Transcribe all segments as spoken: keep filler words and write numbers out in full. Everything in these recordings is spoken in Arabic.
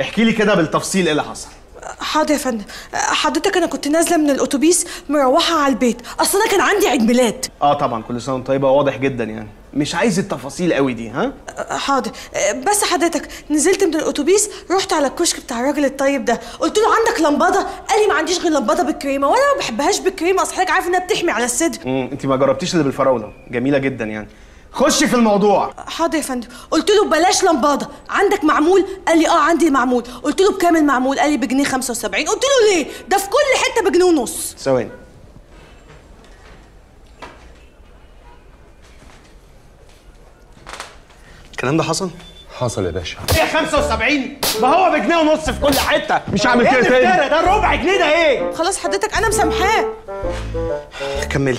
احكي لي كده بالتفصيل ايه اللي حصل. حاضر يا فندم. حضرتك انا كنت نازله من الاتوبيس مروحه على البيت، اصل انا كان عندي عيد ميلاد. اه طبعا، كل سنه وانت طيبه. واضح جدا يعني، مش عايز التفاصيل قوي دي. ها حاضر. بس حضرتك نزلت من الاتوبيس، رحت على الكشك بتاع الراجل الطيب ده، قلت له عندك لمباده؟ قال لي ما عنديش غير لمباده بالكريمه، وانا ما بحبهاش بالكريمه، اصل حضرتك عارف انها بتحمي على الصدر. امم انت ما جربتيش اللي بالفراوله، جميله جدا يعني. خش في الموضوع. حاضر يا فندم. قلت له بلاش لمباده، عندك معمول؟ قال لي اه عندي معمول. قلت له بكام المعمول؟ قال لي بجنيه خمسة وسبعين. قلت له ليه؟ ده في كل حته بجنيه ونص. ثواني، الكلام ده حصل؟ حصل يا باشا. ايه خمسة وسبعين؟ ما هو بجنيه ونص في كل حته. مش هعمل كده تاني. ايه ده ربع جنيه ده؟ ايه؟ خلاص حضرتك انا مسامحاه. كملي.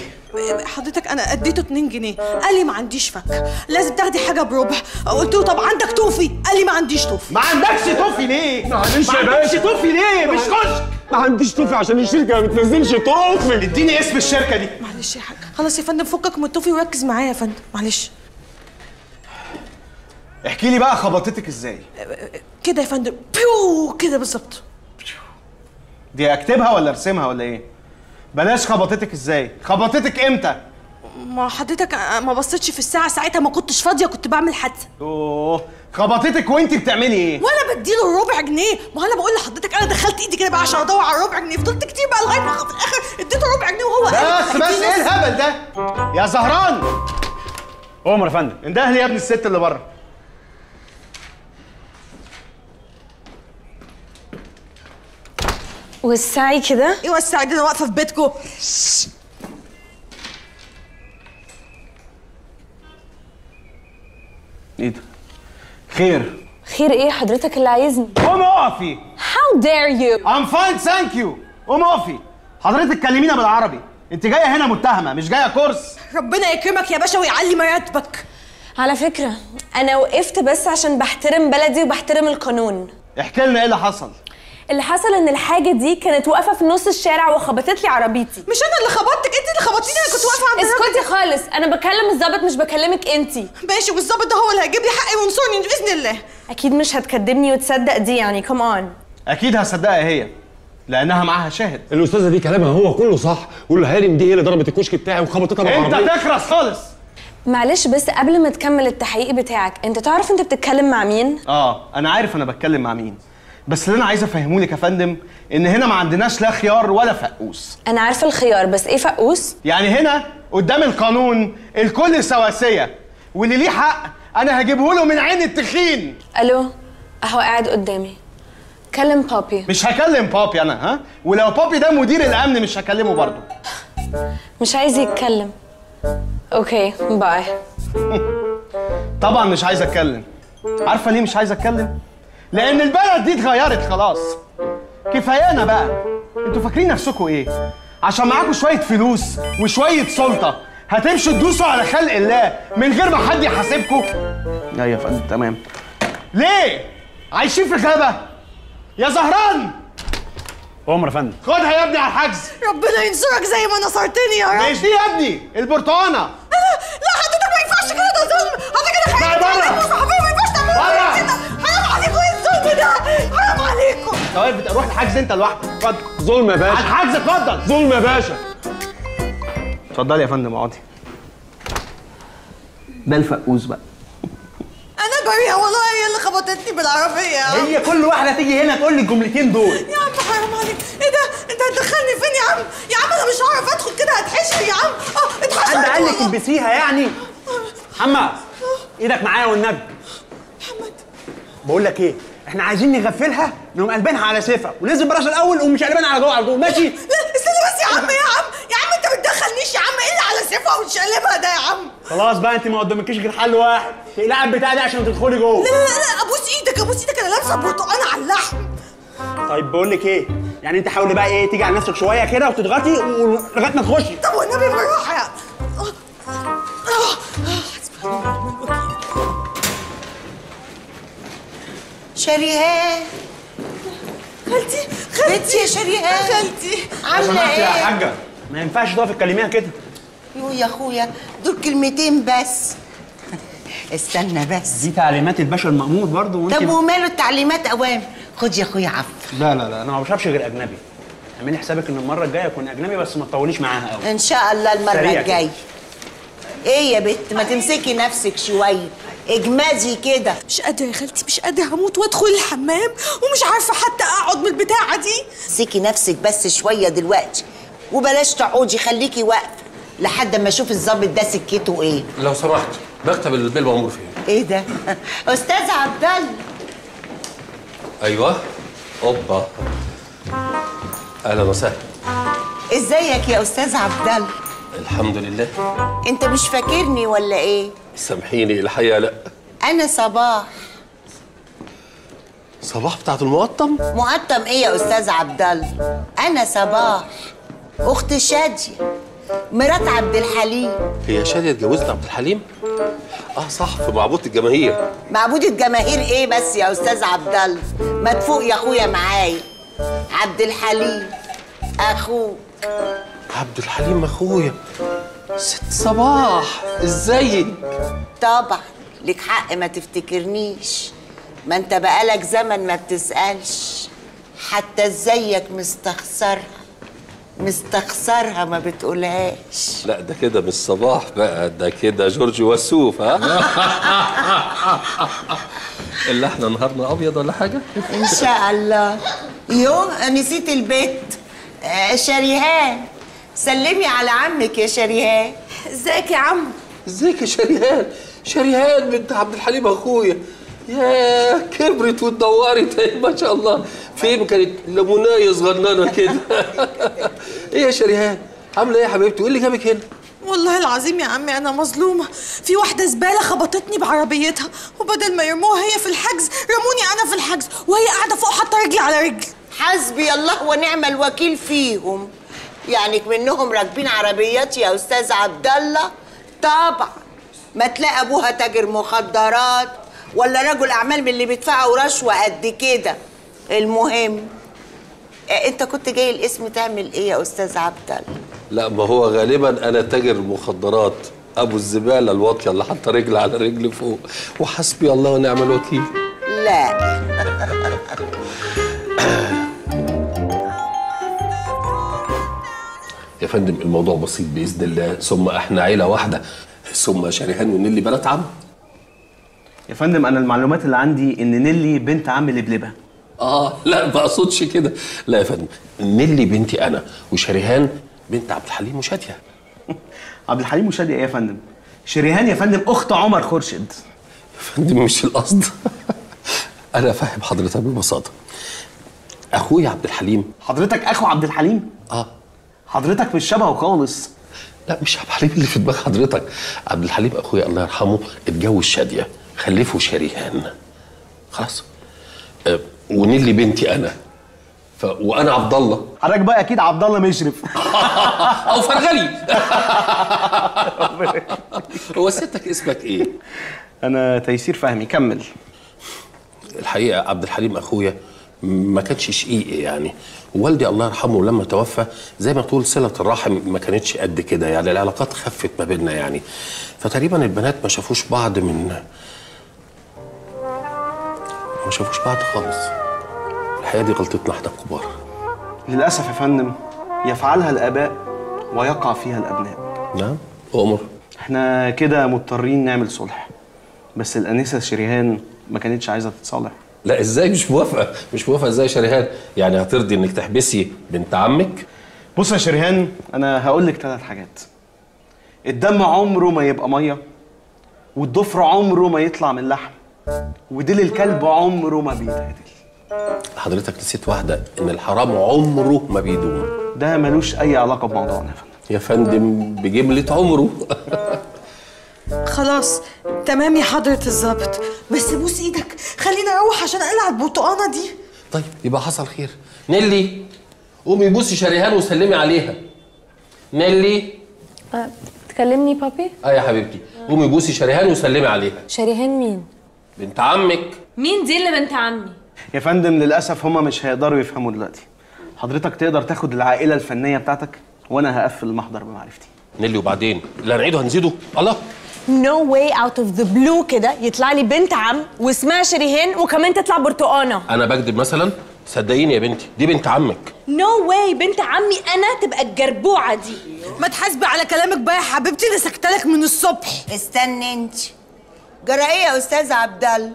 حضرتك انا اديته اتنين جنيه، قال لي ما عنديش فك، لازم تاخدي حاجه بربع. قلت له طب عندك توفي؟ قال لي ما عنديش توفي. ما عندكش توفي ليه؟ معلش يا باشا. ما عندكش توفي ليه؟ مش خش. ما عنديش توفي عشان الشركه ما بتنزلش توفي. اديني اسم الشركه دي. معلش يا حاج. خلاص يا فندم فكك من التوفي وركز معايا يا فندم، معلش. احكي لي بقى خبطتك ازاي؟ كده يا فندم، بيو كده بالظبط. دي اكتبها ولا ارسمها ولا ايه؟ بلاش خبطتك ازاي، خبطتك امتى؟ ما حضرتك ما بصيتش في الساعه ساعتها، ما كنتش فاضيه، كنت بعمل حادثه. اوه خبطتك وانت بتعملي ايه؟ وانا بديله الربع جنيه. ما انا بقول لحضرتك انا دخلت ايدي كده بقى عشان ادور على الربع جنيه، فضلت كتير بقى لغايه ما في الاخر اديته ربع جنيه وهو بس بس. ايه الهبل ده يا زهران؟ عمر يا فندم. انده لي يا ابن الست اللي بره. وسعي كده. ايه وسعي دي؟ انا واقفه في بيتكم. ايه ده؟ خير؟ خير ايه؟ حضرتك اللي عايزني. قومي اقفي. هاو دير يو؟ ام فاين ثانك يو. قومي اقفي. حضرتك كلمينا بالعربي، انت جايه هنا متهمه مش جايه كورس. ربنا يكرمك يا باشا ويعلي مراتبك. على فكره انا وقفت بس عشان بحترم بلدي وبحترم القانون. احكي لنا ايه اللي حصل. اللي حصل ان الحاجه دي كانت واقفه في نص الشارع وخبطت لي عربيتي. مش انا اللي خبطتك، انت اللي خبطتيني. انا كنت واقفه عند اسكتي خالص، انا بكلم الظابط مش بكلمك انت. ماشي، والظابط ده هو اللي هيجيب لي حقي وينصرني باذن الله. اكيد مش هتكدبني وتصدق دي يعني، كم اون. اكيد هصدقها هي لانها معاها شاهد. الاستاذه دي كلامها هو كله صح، والهارم دي هي اللي ضربت الكشك بتاعي وخبطتها بالعربيه. انت تكرس خالص. معلش بس قبل ما تكمل التحقيق بتاعك، انت تعرف انت بتتكلم مع مين؟ اه انا عارف انا بتكلم مع مين، بس اللي انا عايزه افهمه لك يا فندم ان هنا ما عندناش لا خيار ولا فقوس. انا عارفه الخيار، بس ايه فقوس؟ يعني هنا قدام القانون الكل سواسيه، واللي ليه حق انا هجيبه له من عين التخين. الو، اهو قاعد قدامي. كلم بابي. مش هكلم بابي انا. ها، ولو بابي ده مدير الامن مش هكلمه برضه. مش عايز يتكلم. اوكي باي. طبعا مش عايز اتكلم. عارفه ليه مش عايز اتكلم؟ لأن البلد دي اتغيرت خلاص. كفايانا بقى. انتوا فاكرين نفسكم ايه؟ عشان معاكم شوية فلوس وشوية سلطة هتمشوا تدوسوا على خلق الله من غير ما حد يحاسبكم؟ ايوه يا فندم تمام. ليه؟ عايشين في غابة؟ يا زهران! قوم يا فندم. خدها يا ابني على الحجز. ربنا ينصرك زي ما نصرتني يا رب. مش دي يا ابني، البرتقانة. انا لا حضرتك ما ينفعش كده، ده ظلم. حضرتك انا خايفة وصاحبية ما ينفعش تعملوا كده. حرام عليكم. حرام عليكم. طيب بتروح روح الحجز انت لوحدك. اتفضل. ظلم يا باشا. على الحجز اتفضل. ظلم يا باشا. اتفضلي يا فندم اقعدي. ده الفقوس بقى. انا بريئه والله، هي اللي خبطتني بالعربيه. هي كل واحده تيجي هنا تقول لي الجملتين دول. يا عم حرام عليك، ايه ده؟ انت هتدخلني فين يا عم؟ يا عم انا مش هعرف ادخل كده، هتحشني يا عم. اه اتحشني. حد قال لك البسيها يعني؟ محمد ايدك معايا والنبي. محمد بقول لك ايه؟ احنا عايزين نغفلها، نقوم قلبينها على شفا وننزل براش الاول ومش قلبينها على جوه على طول. ماشي؟ لا استنى بس يا عم. يا عم يا عم انت ما تدخلنيش يا عم. ايه اللي على شفا ومش قلبها ده يا عم؟ خلاص بقى، انت ما قدامكيش غير حل واحد، تقلعي البتاع ده عشان تدخلي جوه. لا لا لا ابوس ايدك ابوس ايدك، انا لابسه برتقانه على اللحم. طيب بقول لك ايه؟ يعني انت حاولي بقى ايه تيجي على نفسك شويه كده وتضغطي لغايه ما تخشي. طب والنبي بالراحه يا شريهان. خالتي خالتي بنتي يا شريهان. خالتي عامله ايه يا حاجه؟ ما ينفعش تقفي تكلميها كده. يو يا اخويا دول كلمتين بس. استنى بس، دي تعليمات الباشا المأمور برضه. طب وماله التعليمات؟ اوامر. خد يا اخويا عفو. لا لا لا انا ما بشربش غير اجنبي. اعملي حسابك ان المره الجايه اكون اجنبي بس ما تطوليش معاها قوي. ان شاء الله المره الجايه. ايه يا بت ما تمسكي نفسك شويه اجمدي كده. مش قادره يا خالتي مش قادره هموت وادخل الحمام ومش عارفه حتى اقعد من البتاعه دي. امسكي نفسك بس شويه دلوقتي وبلاش تقعدي خليكي واقفه لحد ما اشوف الظابط ده سكته ايه. لو سمحت بكتب البيل مأمور فين؟ ايه ده؟ استاذ عبد الله. ايوه اوبا اهلا وسهلا. ازيك يا استاذ عبد الله؟ الحمد لله. انت مش فاكرني ولا ايه؟ سامحيني الحقيقه لا. انا صباح. صباح بتاعت المقطم؟ مقطم ايه يا استاذ عبد الله؟ انا صباح اخت شادية مرات عبد الحليم. هي شادية اتجوزت عبد الحليم؟ اه صح في معبود الجماهير. معبود الجماهير ايه بس يا استاذ عبد الله؟ ما تفوق يا اخويا معايا. عبد الحليم اخوك. عبد الحليم اخويا. ست صباح ازيك؟ طبعا لك حق ما تفتكرنيش ما انت بقالك زمن ما بتسألش حتى ازيك مستخسرها مستخسرها ما بتقولهاش. لا ده كده مش صباح بقى ده كده جورج وسوف. ها اللي احنا نهارنا ابيض ولا حاجه؟ ان شاء الله. يوم نسيت البيت. آه شريهان سلمي على عمك يا شريهان. ازيك يا عم؟ ازيك يا شريهان؟ شريهان بنت عبد الحليم اخويا. يا كبرت واتدورت ما شاء الله. فين كانت لمونايه صغننه كده. ايه يا شريهان عامله ايه يا حبيبتي؟ وايه اللي جابك هنا؟ والله العظيم يا عمي انا مظلومه. في واحده زباله خبطتني بعربيتها وبدل ما يرموها هي في الحجز رموني انا في الحجز وهي قاعده فوق حاطه رجلي على رجلي. حسبي الله ونعم الوكيل فيهم. يعني منهم راكبين عربياتي يا استاذ عبد الله؟ طبعا ما تلاقي ابوها تاجر مخدرات ولا رجل اعمال من اللي بيدفعوا رشوه قد كده. المهم انت كنت جاي الاسم تعمل ايه يا استاذ عبد الله؟ لا ما هو غالبا انا تاجر مخدرات ابو الزباله الواطيه اللي حاطه رجل على رجل فوق وحسبي الله ونعم الوكيل. لا يا فندم الموضوع بسيط باذن الله. ثم احنا عيله واحده ثم شريهان ونيللي بنات عم. يا فندم انا المعلومات اللي عندي ان نيللي بنت عم لبلبه. اه لا ما اقصدش كده. لا يا فندم نيللي بنتي انا وشريهان بنت عبد الحليم وشادية. عبد الحليم وشادية ايه يا فندم؟ شريهان يا فندم اخت عمر خورشيد. يا فندم مش القصد. انا فاهم حضرتك ببساطه. اخويا عبد الحليم. حضرتك اخو عبد الحليم؟ اه. حضرتك مش شبهه خالص. لا مش عبد الحليم اللي في دماغ حضرتك. عبد الحليم اخويا الله يرحمه اتجوز شادية خلفه شريهان خلاص. أه ونيللي بنتي انا ف... وانا عبد الله. حضرتك بقى اكيد عبد الله مشرف او فرغلي. هو ستك اسمك ايه؟ انا تيسير فهمي. كمل. الحقيقه عبد الحليم اخويا ما كانش شقيقي يعني. والدي الله يرحمه لما توفى زي ما تقول صله الرحم ما كانتش قد كده يعني العلاقات خفت ما بيننا يعني فتقريبا البنات ما شافوش بعض من ما شافوش بعض خالص. الحقيقه دي غلطتنا احنا الكبار. للاسف يا فندم يفعلها الاباء ويقع فيها الابناء. نعم اؤمر. احنا كده مضطرين نعمل صلح بس الانسه شريهان ما كانتش عايزه تتصالح. لا ازاي مش موافقه؟ مش موافقه ازاي يا شريهان؟ يعني هترضي انك تحبسي بنت عمك؟ بص يا شريهان انا هقول لك ثلاث حاجات. الدم عمره ما يبقى ميه والضفر عمره ما يطلع من لحم وديل الكلب عمره ما بيتعدل. حضرتك نسيت واحدة إن الحرام عمره ما بيدوم. ده ملوش أي علاقة بموضوعنا يا فندم. يا فندم بجملة عمره. خلاص تمام يا حضرة الظابط بس بوس إيدك خلينا أروح عشان أقلع البرتقانة دي. طيب يبقى حصل خير. نيللي قومي بوسي شريهان وسلمي عليها. نيللي تكلمني بابي؟ أه يا حبيبتي قومي بوسي شريهان وسلمي عليها. شريهان مين؟ بنت عمك. مين دي اللي بنت عمي؟ يا فندم للاسف هما مش هيقدروا يفهموا دلوقتي. حضرتك تقدر تاخد العائله الفنيه بتاعتك وانا هقفل المحضر بمعرفتي. نيللي وبعدين اللي هنعيده هنزيده. الله نو واي اوت اوف ذا بلو كده يطلع لي بنت عم واسمها شريهان وكمان تطلع برتقانه. انا بكدب مثلا؟ صدقيني يا بنتي دي بنت عمك. نو واي بنت عمي انا تبقى الجربوعه دي. ما تحاسبي على كلامك بقى يا حبيبتي، انا سكتلك من الصبح. استني انت جرائيه يا استاذ عبد الله،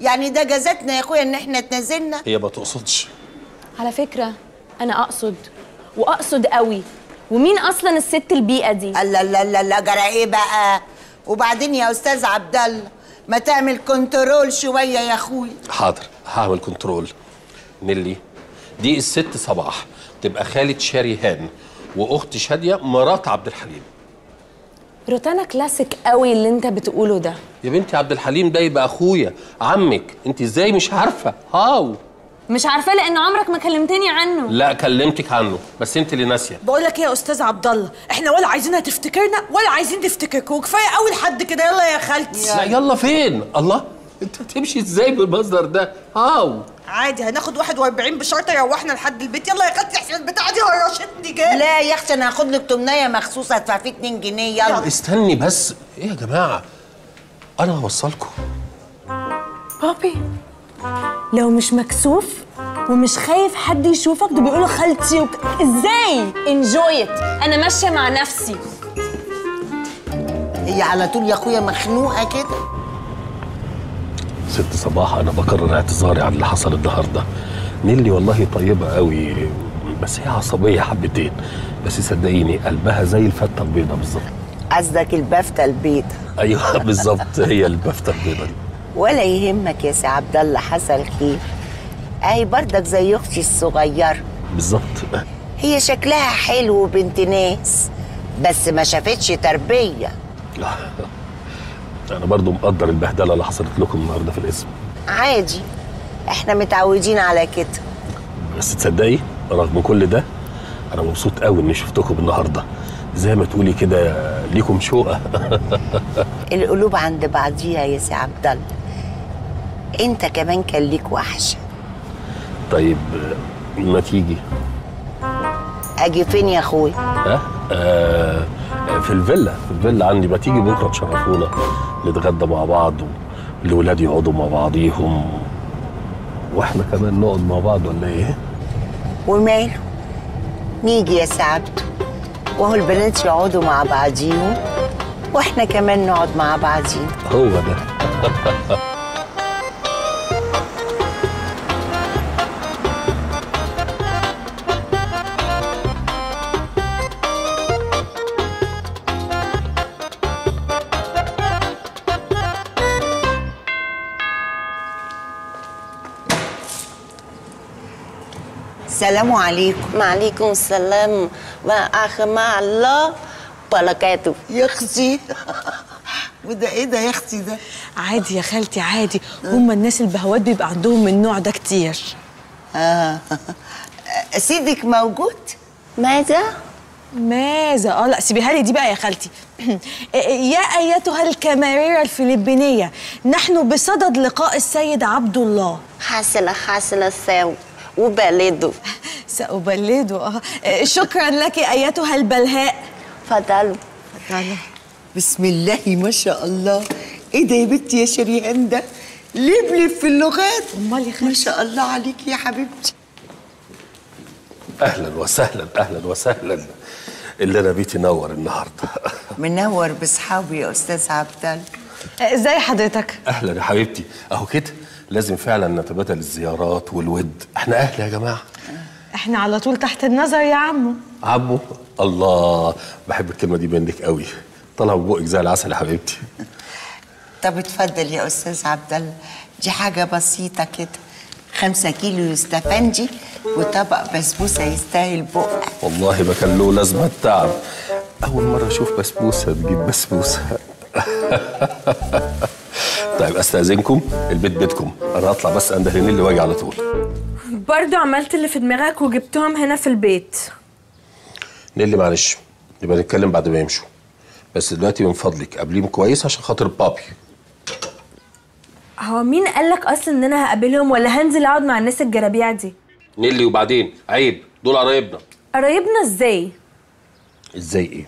يعني ده جازتنا يا اخويا ان احنا اتنازلنا؟ هي ما تقصدش. على فكره انا اقصد واقصد قوي. ومين اصلا الست البيئه دي؟ لا لا لا لا جرائيه بقى. وبعدين يا استاذ عبد الله ما تعمل كنترول شويه يا اخويا. حاضر هعمل كنترول. نيللي دي الست صباح تبقى خالة شريهان واخت شادية مرات عبد الحليم. روتانا كلاسيك قوي اللي انت بتقوله ده يا بنتي. عبد الحليم ده يبقى اخويا عمك، انت ازاي مش عارفه؟ هاو مش عارفه لان عمرك ما كلمتني عنه. لا كلمتك عنه بس انت اللي ناسيه. بقول لك ايه يا استاذ عبد الله، احنا ولا عايزينها تفتكرنا ولا عايزين تفتكركوا، كفايه اول حد كده. يلا يا خالتي. لا يلا فين؟ الله انت هتمشي ازاي بالمصدر ده؟ هاو عادي هناخد واحد واربعين بشرط يروحنا لحد البيت. يلا يا خالتي احسن البتاعه دي هرشتني جامد. لا يا اختي انا هاخد لك تمنيه مخصوص هدفع فيه اتنين جنيه. يلا. يلا استني بس. ايه يا جماعه انا هوصلكم. بابي لو مش مكسوف ومش خايف حد يشوفك ده بيقولوا خالتي وك... ازاي؟ انجويت، انا ماشيه مع نفسي. هي على طول يا اخويا مخنوقه كده. ست صباح انا بكرر اعتذاري عن اللي حصل النهارده. نيللي والله طيبه قوي بس هي عصبيه حبتين، بس صدقيني قلبها زي الفته البيضه بالظبط. قصدك البفته البيضه؟ ايوه بالظبط هي البفته البيضه دي. ولا يهمك يا سي عبد الله حصل خير. اهي بردك زي اختي الصغيره بالظبط. هي شكلها حلو وبنت ناس بس ما شافتش تربيه. أنا برضو مقدر البهدلة اللي حصلت لكم النهاردة في الاسم. عادي إحنا متعودين على كده. بس تصدقي رغم كل ده أنا مبسوط قوي إني شفتكم النهاردة، زي ما تقولي كده ليكم شوقة. القلوب عند بعضيها يا سي عبد الله. أنت كمان كان ليك وحشة. طيب ما تيجي؟ أجي فين يا أخوي؟ ها؟ آه في الفيلا، في الفيلا عندي. ما تيجي بكره تشرفونا نتغدى مع بعض والولاد يقعدوا مع بعضيهم واحنا كمان نقعد مع بعض ولا ايه؟ وماله؟ نيجي يا سي عبده وهو البنات يقعدوا مع بعضيهم واحنا كمان نقعد مع بعضينا. هو ده. السلام عليكم. وعليكم السلام ورحمة الله وبركاته. يا اختي وده ايه ده يا اختي ده؟ عادي يا خالتي عادي، هم الناس البهوات بيبقى عندهم النوع ده كتير. اه سيدك موجود؟ ماذا؟ ماذا؟ اه لا سيبيها لي دي بقى يا خالتي. يا ايتها الكاميريرا الفلبينيه، نحن بصدد لقاء السيد عبد الله. حاصل حاصل ساو وبلده. سأبلده. اه شكرا لك ايتها البلهاء. اتفضلوا اتفضلوا. بسم الله ما شاء الله. ايه ده يا بنتي يا شريهان ده؟ لبلب في اللغات. امال يا خالتي ما شاء الله عليك يا حبيبتي. اهلا وسهلا اهلا وسهلا. اللي انا بيتي نور النهارده. منور باصحابي يا استاذ عبد الله. ازاي حضرتك؟ اهلا يا حبيبتي. اهو كده لازم فعلا نتبادل الزيارات والود، احنا اهل يا جماعه. احنا على طول تحت النظر يا عمو. عمو الله بحب الكلمه دي منك قوي، طالعه من بوقك زي العسل يا حبيبتي. طب اتفضل يا استاذ عبد الله، دي حاجه بسيطه كده، خمسة كيلو يستفندي وطبق بسبوسه يستاهل بقك. والله ما كان له لازمه التعب، اول مره اشوف بسبوسه تجيب بسبوسه. طيب استاذنكم البيت بيتكم، انا هطلع بس اندهر نيللي واجي على طول. برضه عملت اللي في دماغك وجبتهم هنا في البيت. نيللي معلش نبقى نتكلم بعد ما يمشوا، بس دلوقتي من فضلك قابليهم كويس عشان خاطر بابي. هو مين قال لك اصلا ان انا هقابلهم ولا هنزل اقعد مع الناس الجرابيع دي؟ نيللي وبعدين عيب، دول قرايبنا. قرايبنا ازاي؟ ازاي ايه؟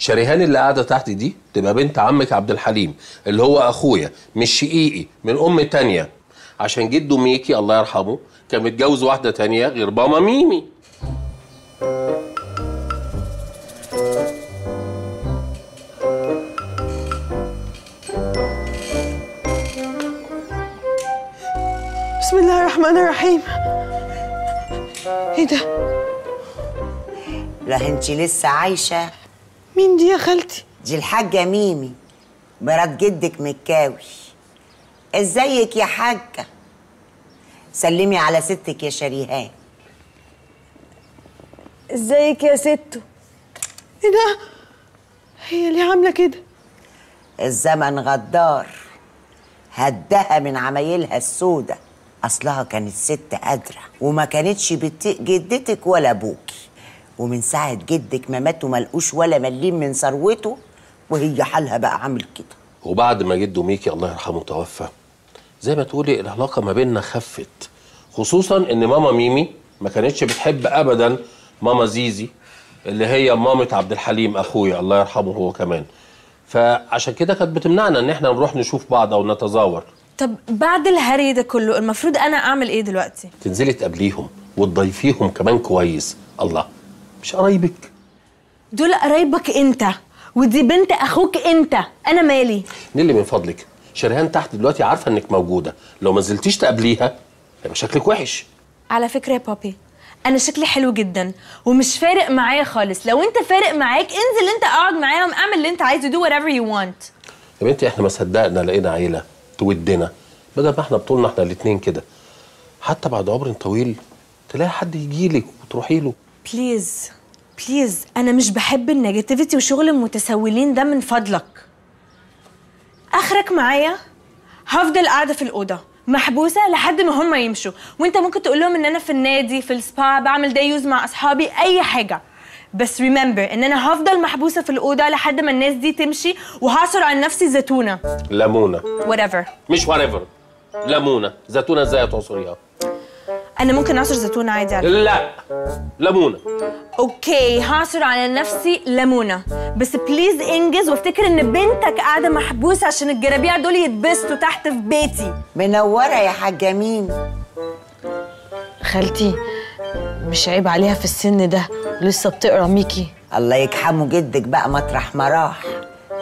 شريهان اللي قاعده تحت دي تبقى بنت عمك عبد الحليم اللي هو اخويا مش شقيقي من ام تانية، عشان جده ميكي الله يرحمه كان متجوز واحده تانية غير ماما ميمي. بسم الله الرحمن الرحيم. ايه ده؟ لا انتي لسه عايشه. مين دي يا خالتي؟ دي الحاجه ميمي مرات جدك مكاوي. ازيك يا حاجه؟ سلمي على ستك يا شريهان. ازيك يا ستو؟ ايه ده؟ هي ليه عامله كده؟ الزمن غدار، هدها من عمايلها السودا. اصلها كانت ست قادره وما كانتش بت جدتك ولا ابوكي، ومن ساعه جدك ما مات وما لقوش ولا مليم من ثروته وهي حالها بقى عامل كده. وبعد ما جده ميكي الله يرحمه توفى زي ما تقولي العلاقه ما بيننا خفت، خصوصا ان ماما ميمي ما كانتش بتحب ابدا ماما زيزي اللي هي مامة عبد الحليم اخويا الله يرحمه هو كمان، فعشان كده كانت بتمنعنا ان احنا نروح نشوف بعض او نتزاور. طب بعد الهري ده كله المفروض انا اعمل ايه دلوقتي؟ تنزلي تقابليهم وتضيفيهم كمان كويس. الله، مش قرايبك دول، قرايبك انت، ودي بنت اخوك انت، انا مالي؟ نيللي من فضلك، شريهان تحت دلوقتي عارفه انك موجوده، لو ما نزلتيش تقابليها هيبقى شكلك وحش. على فكره يا بابي انا شكلي حلو جدا ومش فارق معايا خالص، لو انت فارق معاك انزل انت اقعد معاهم، اعمل اللي انت عايزه، دو وات ايفر يو وانت. يا بنتي احنا ما صدقنا لقينا عيله تودنا بدل ما احنا بطولنا احنا الاثنين كده، حتى بعد عمر طويل تلاقي حد يجيلك وتروحي له. بليز بليز انا مش بحب النيجاتيفيتي وشغل المتسولين ده، من فضلك اخرك معايا، هفضل قاعده في الاوضه محبوسه لحد ما هم يمشوا، وانت ممكن تقول لهم ان انا في النادي، في السبا، بعمل داي يوز مع اصحابي، اي حاجه، بس ريممبر ان انا هفضل محبوسه في الاوضه لحد ما الناس دي تمشي، وهعصر على نفسي زيتونه ليمونه وات ايفر. مش وات ايفر، ليمونه زيتونه ازاي هتعصريها؟ انا ممكن اعصر زيتونه عادي على فكره. لا ليمونه. اوكي هعصر على نفسي ليمونه، بس بليز انجز وافتكر ان بنتك قاعده محبوسه عشان الجرابيع دول يتبسطوا تحت في بيتي. منوره يا حاجه ميمي. خالتي مش عيب عليها في السن ده لسه بتقرا ميكي؟ الله يجحمه جدك بقى مطرح ما راح،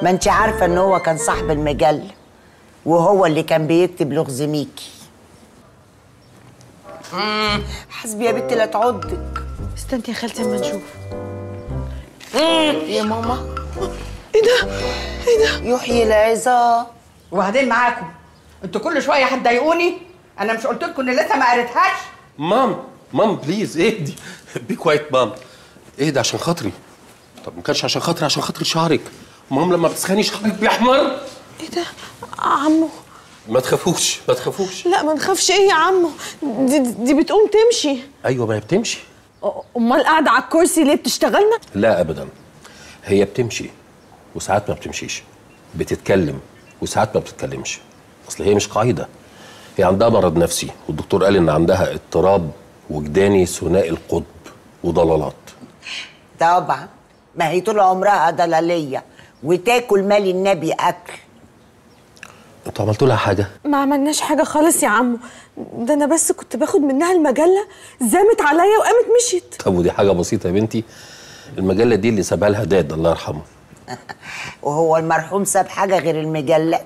ما انت عارفه ان هو كان صاحب المجله وهو اللي كان بيكتب لغز ميكي. امم حسبي يا بنتي لا تعضك. استني يا خالتي اما نشوف. يا ماما ايه ده؟ ايه ده؟ يحيي العظام. وبعدين معاكم انتوا كل شويه هتضايقوني، انا مش قلت لكم ان لسه ما قريتهاش؟ مام مام بليز اهدي، بي كوايت مام، اهدي عشان خاطري. طب ما كانش عشان خاطري، عشان خاطر شعرك مام، لما بتسخني شعرك بيحمر. ايه ده؟ عمو ما تخافوش ما تخافوش. لا ما نخافش ايه يا عمو، دي, دي بتقوم تمشي. ايوه ما هي بتمشي. امال قاعده على الكرسي ليه؟ بتشتغلنا؟ لا ابدا، هي بتمشي وساعات ما بتمشيش، بتتكلم وساعات ما بتتكلمش، اصل هي مش قاعده، هي عندها مرض نفسي والدكتور قال ان عندها اضطراب وجداني ثنائي القطب وضلالات. طبعا ما هي طول عمرها ضلاليه وتاكل مال النبي اكل. انتوا عملتوا لها حاجه؟ ما عملناش حاجه خالص يا عمو، ده انا بس كنت باخد منها المجله، زامت عليا وقامت مشيت. طب ودي حاجه بسيطه يا بنتي، المجله دي اللي سابها لها داد الله يرحمه. وهو المرحوم ساب حاجه غير المجلات؟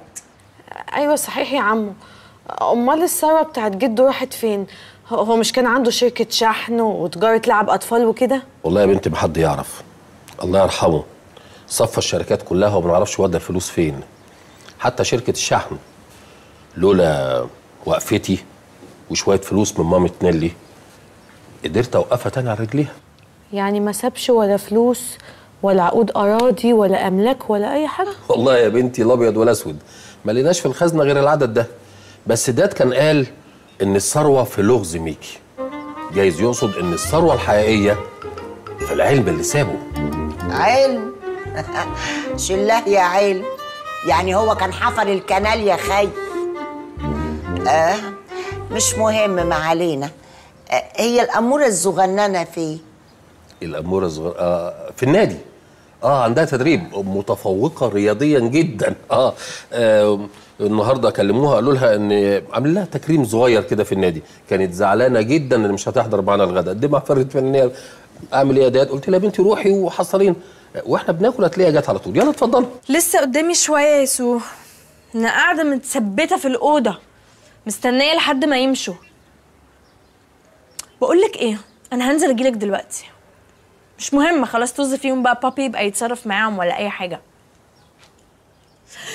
ايوه صحيح يا عمو. امال الثروه بتاعت جده راحت فين؟ هو مش كان عنده شركه شحن وتجاره لعب اطفال وكده؟ والله يا بنتي ما حد يعرف، الله يرحمه صفى الشركات كلها وما نعرفش ودى الفلوس فين، حتى شركة الشحن لولا وقفتي وشوية فلوس من مامة نيللي قدرت أوقفها تاني على رجليها. يعني ما سابش ولا فلوس ولا عقود أراضي ولا أملاك ولا أي حاجة؟ والله يا بنتي لا أبيض ولا أسود، ما لقيناش في الخزنة غير العدد ده، بس داد كان قال إن الثروة في لغز ميكي، جايز يقصد إن الثروة الحقيقية في العلم اللي سابه. علم؟ شله يا علم، يعني هو كان حفر الكنال يا خي. آه مش مهم ما علينا. آه هي الأمورة الصغننة فين؟ الأمورة الصغننة آه في النادي، اه عندها تدريب، متفوقه رياضيا جدا. اه, آه النهارده كلموها قالوا لها ان عامل لها تكريم صغير كده في النادي، كانت زعلانه جدا ان مش هتحضر معانا الغداء، قدمها فرقه فنيه اعمل ايه يا داد؟ قلت لها يا بنتي روحي وحصلين واحنا بناكل هتلاقيها جت على طول، يلا اتفضلي. لسه قدامي شويه يا يسوع، انا قاعده متثبته في الاوضه مستنيه لحد ما يمشوا. بقول لك ايه، انا هنزل اجيلك دلوقتي، مش مهم خلاص طز فيهم بقى، بابي يبقى يتصرف معاهم ولا اي حاجه.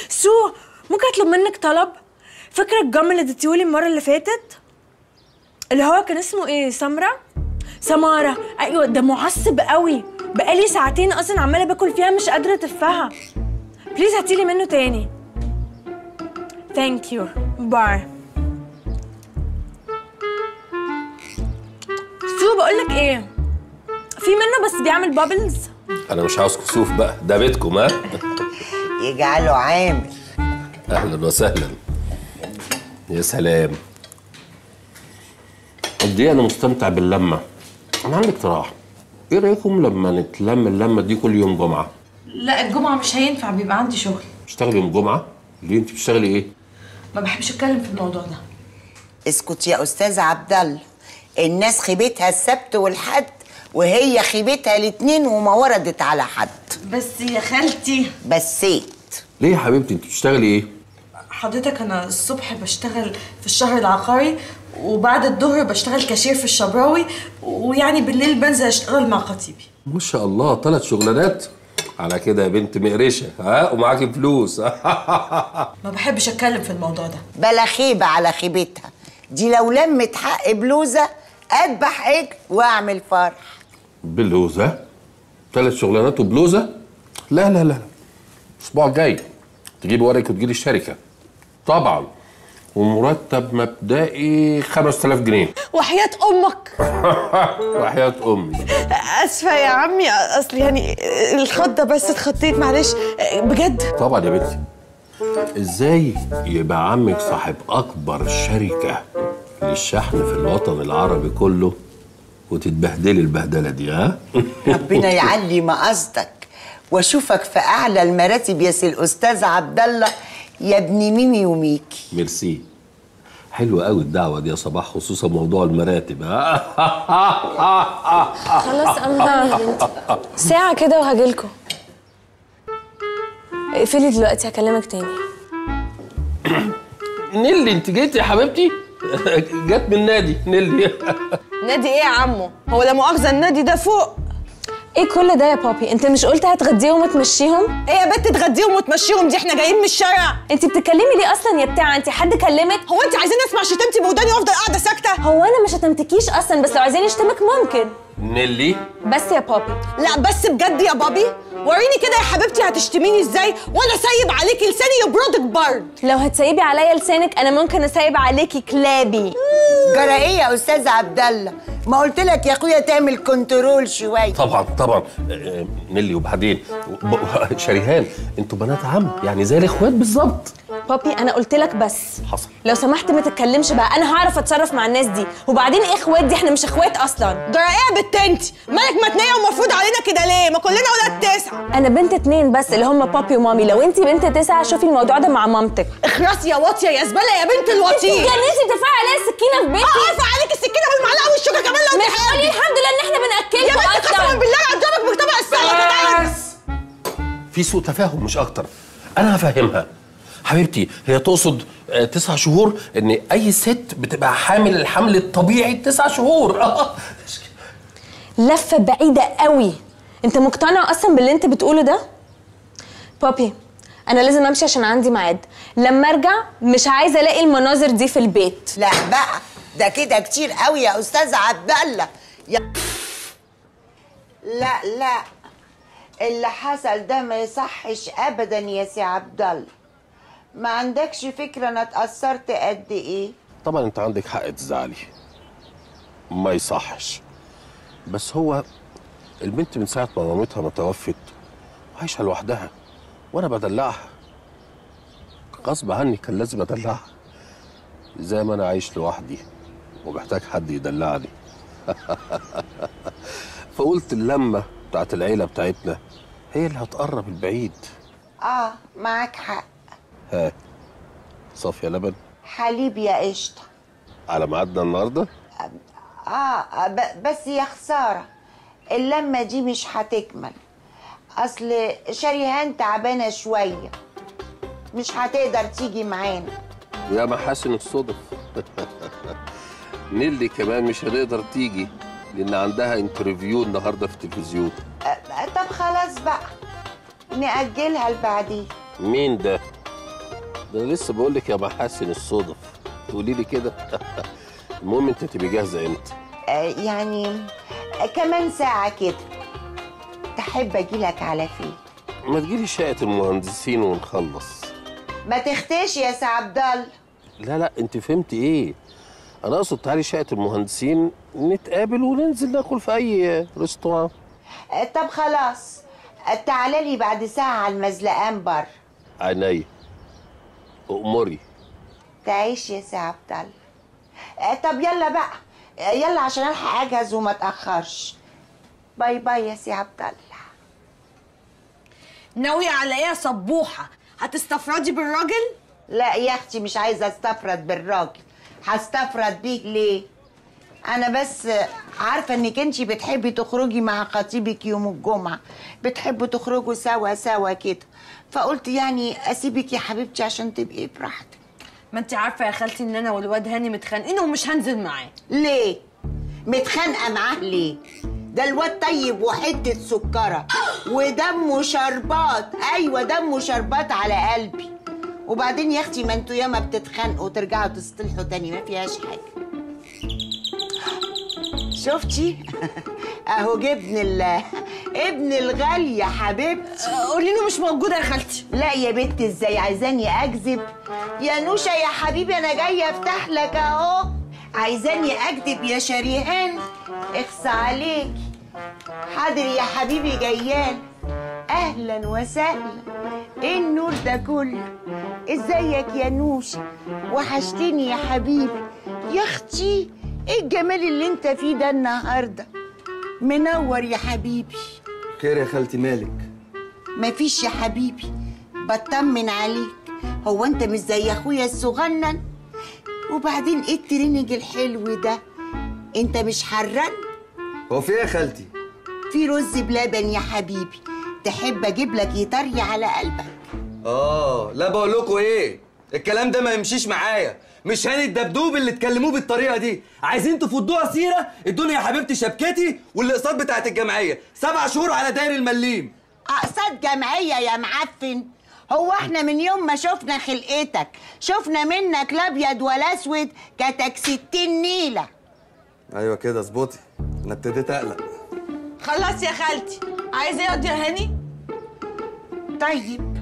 سو ممكن اطلب منك طلب؟ فاكره الجم اللي اديتيهولي المره اللي فاتت اللي هو كان اسمه ايه؟ سمره سماره ايوه، ده معصب قوي، بقالي ساعتين اصلا عماله باكل فيها مش قادره اتفها. بليز هاتيلي منه تاني. ثانك يو باي. سو بقول لك ايه، في منه بس بيعمل بابلز. انا مش عاوز كسوف بقى، ده بيتكم. ها يجعله عامل. اهلا وسهلا. يا سلام، قد ايه انا مستمتع باللمه. انا عندي اقتراح، ايه رايكم لما نتلم اللمه دي كل يوم جمعه؟ لا الجمعه مش هينفع، بيبقى عندي شغل. بتشتغلي يوم جمعه؟ ليه انت بتشتغلي ايه؟ ما بحبش اتكلم في الموضوع ده. اسكت يا استاذ عبد الله، الناس خيبتها السبت والحد وهي خيبتها الاثنين وما وردت على حد. بس يا خالتي بسيت. ليه يا حبيبتي انت بتشتغلي ايه؟ حضرتك انا الصبح بشتغل في الشهر العقاري، وبعد الظهر بشتغل كاشير في الشبراوي، ويعني بالليل بنزل اشتغل مع خطيبي. ما شاء الله ثلاث شغلانات على كده يا بنت مقرشه. ها ومعاكي فلوس. ما بحبش اتكلم في الموضوع ده. بلا خيبه على خيبتها، دي لو لمت حق بلوزه اذبح عجل واعمل فرح. بلوزه؟ ثلاث شغلانات وبلوزه؟ لا لا لا، الاسبوع الجاي تجيبي ورقك وتجيلي الشركه طبعا، ومرتب مبدئي خمسة آلاف جنيه. وحياة امك. وحياة امي. اسفه يا عمي، اصل يعني الخضه بس اتخطيت، معلش بجد. طبعا يا بنتي، ازاي يبقى عمك صاحب اكبر شركه للشحن في الوطن العربي كله وتتبهدلي البهدله دي؟ ها؟ ربنا يعلي مقاصدك واشوفك في اعلى المراتب يا سي الاستاذ عبد الله يا ابن ميمي وميكي. ميرسي، حلوه قوي الدعوه دي يا صباح، خصوصا موضوع المراتب. خلاص انا ساعه كده وهجيلكوا. اقفلي دلوقتي هكلمك تاني. نيللي انت جيتي يا حبيبتي؟ جت من النادي نيللي. نادي ايه يا عمو؟ هو لا مؤاخذه النادي ده فوق. ايه كل ده يا بابي؟ انت مش قلت هتغديهم وتمشيهم؟ ايه يا بت تغديهم وتمشيهم دي؟ احنا جايين من الشارع. انت بتتكلمي ليه اصلا يا بتاعه؟ انت حد كلمك؟ هو انت عايزين اسمع شتمتي بوداني وافضل قاعده ساكته؟ هو انا مش هتمتكيش اصلا، بس لو عايزين يشتمك ممكن. نيللي بس يا بابي. لا بس بجد يا بابي، وريني كده يا حبيبتي هتشتميني ازاي وانا سايب عليكي لساني يبردك برد. لو هتسيبي عليا لسانك انا ممكن اسيب عليكي كلابي. جرى ايه يا استاذ عبد الله؟ ما قلت لك يا اخويا تعمل كنترول شويه. طبعا طبعا نيللي. وبعدين شريهان انتوا بنات عم، يعني زي الاخوات بالظبط. بابي انا قلت لك بس. حصل. لو سمحت ما تتكلمش بقى، انا هعرف اتصرف مع الناس دي. وبعدين ايه اخوات دي؟ احنا مش اخوات اصلا. جرى ايه يا بت انتي؟ مالك متنيه ومفروض علينا كده ليه؟ ما كلنا ولاد تسعه. انا بنت اتنين بس اللي هم بابي ومامي، لو انت بنت تسعه شوفي الموضوع ده مع مامتك. اخرسي يا واطيه يا زباله يا بنت الوطيه. انت اتجننتي بترفعي عليا السكينه في بيتي؟ اه ارفع عليكي السكينه بالمعلقه والشوكه كمان لو انت حابه. الحمد لله ان احنا بناكلكوا اصلا. يا بنت قسما بالله على جنبك بطبق السلطه. بس في سوء تفاهم مش اكتر. انا هفهمها حبيبتي، هي تقصد تسع شهور ان اي ست بتبقى حامل الحمل الطبيعي تسع شهور. لفه بعيده قوي. انت مقتنع اصلا باللي انت بتقوله ده؟ بابي انا لازم امشي عشان عندي ميعاد، لما ارجع مش عايزه الاقي المناظر دي في البيت. لا بقى ده كده كتير قوي يا استاذ عبد الله. لا لا اللي حصل ده ما يصحش ابدا يا سي عبد الله. ما عندكش فكره انا اتاثرت قد ايه؟ طبعا انت عندك حق تزعلي، ما يصحش، بس هو البنت من ساعه ما مامتها ما توفت عايشه لوحدها، وانا بدلعها غصب عني، كان لازم ادلعها زي ما انا عايش لوحدي ومحتاج حد يدلعني. فقلت اللمه بتاعت العيله بتاعتنا هي اللي هتقرب البعيد. اه معاك حق. ها صافية لبن؟ حليب يا قشطة. على ميعادنا النهارده؟ اه بس يا خسارة اللمة دي مش هتكمل، أصل شريهان تعبانة شوية مش هتقدر تيجي معانا. يا محاسن الصدف. نيللي كمان مش هتقدر تيجي لأن عندها انترفيو النهارده في التلفزيون. أه طب خلاص بقى نأجلها لبعدين. مين ده؟ ده أنا لسه بقول لك يا محاسن الصدف، تقولي لي كده. المهم أنت تبقي جاهزة إمتى؟ أه يعني أه كمان ساعة كده. تحب أجيلك على فين؟ ما تجيلي شقة المهندسين ونخلص. ما تختش يا سي عبد الله. لا لا أنت فهمت إيه؟ أنا أقصد تعالي شقة المهندسين نتقابل وننزل ناكل في أي ريستوران. طب خلاص تعالى لي بعد ساعة على المزلقان بره. عينيا أؤمري. تعيش يا سي عبد الله. طب يلا بقى يلا عشان ألحق أجهز وما أتأخرش. باي باي يا سي عبد الله. ناوية على إيه يا صبوحة؟ هتستفردي بالراجل؟ لا يا أختي مش عايزة أستفرد بالراجل، هستفرد بيه ليه؟ أنا بس عارفة إنك أنتي بتحبي تخرجي مع خطيبك يوم الجمعة، بتحبوا تخرجوا سوا سوا كده، فقلت يعني أسيبك يا حبيبتي عشان تبقي براحتك. ما أنتي عارفة يا خالتي إن أنا والواد هاني متخانقين ومش هنزل معاه. ليه؟ متخانقة معاه ليه؟ ده الواد طيب وحتة سكرة ودمه شربات. أيوة دمه شربات على قلبي. وبعدين يا أختي ما أنتوا ياما بتتخانقوا وترجعوا تصطلحوا تاني، ما فيهاش حاجة. شفتي؟ أهو جبن ال ابن الغالية حبيبتي. قولي له مش موجودة يا خالتي. لا يا بنت إزاي عايزاني أكذب؟ يا نوشة يا حبيبي أنا جاية أفتح لك أهو. عايزاني أكذب يا شريهان؟ اخص عليك. حاضر يا حبيبي جيال، اهلا وسهلا. ايه النور ده كله؟ ازيك يا نوش؟ وحشتني يا حبيبي. يا اختي ايه الجمال اللي انت فيه ده النهارده؟ منور يا حبيبي. خير يا خالتي مالك؟ مفيش يا حبيبي بطمن عليك. هو انت مش زي اخويا الصغنن؟ وبعدين ايه الترينج الحلو ده؟ انت مش حران؟ هو في ايه يا خالتي؟ في رز بلبن يا حبيبي، تحب اجيب لك يطري على قلبك؟ اه لا بقول لكم ايه؟ الكلام ده ما يمشيش معايا، مش هاني الدبدوب اللي تكلموه بالطريقه دي، عايزين تفضوها سيره ادوني يا حبيبتي شبكتي والاقساط بتاعت الجمعيه، سبع شهور على داير المليم. اقساط جمعيه يا معفن؟ هو احنا من يوم ما شفنا خلقتك، شفنا منك لا ابيض ولا اسود كتك ستين نيله. ايوه كده اظبطي، انا ابتديت اقلق. خلاص يا خالتي، عايزه ايه يا هاني؟ طيب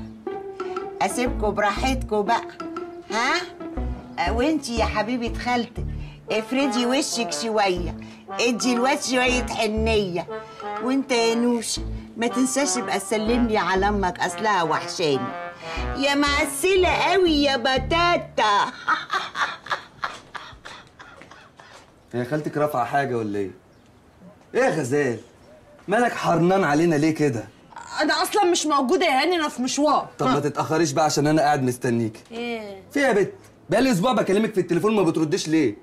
اسيبكوا براحتكوا بقى. ها وانتي يا حبيبه خالتك افردي وشك شويه، ادي الواد شويه حنيه. وانت يا نوش ما تنساش بقى تسلملي على امك، اصلها وحشاني يا معسله قوي يا بتاتا. هي خالتك رافعه حاجه ولا ايه؟ ايه يا غزال؟ مالك حرنان علينا ليه كده؟ انا اصلا مش موجوده يا هاني، انا في مشوار. طب ما تتاخريش بقى عشان انا قاعد مستنيكي. ايه؟ في يا بت؟ بقالي اسبوع بكلمك في التليفون ما بترديش ليه؟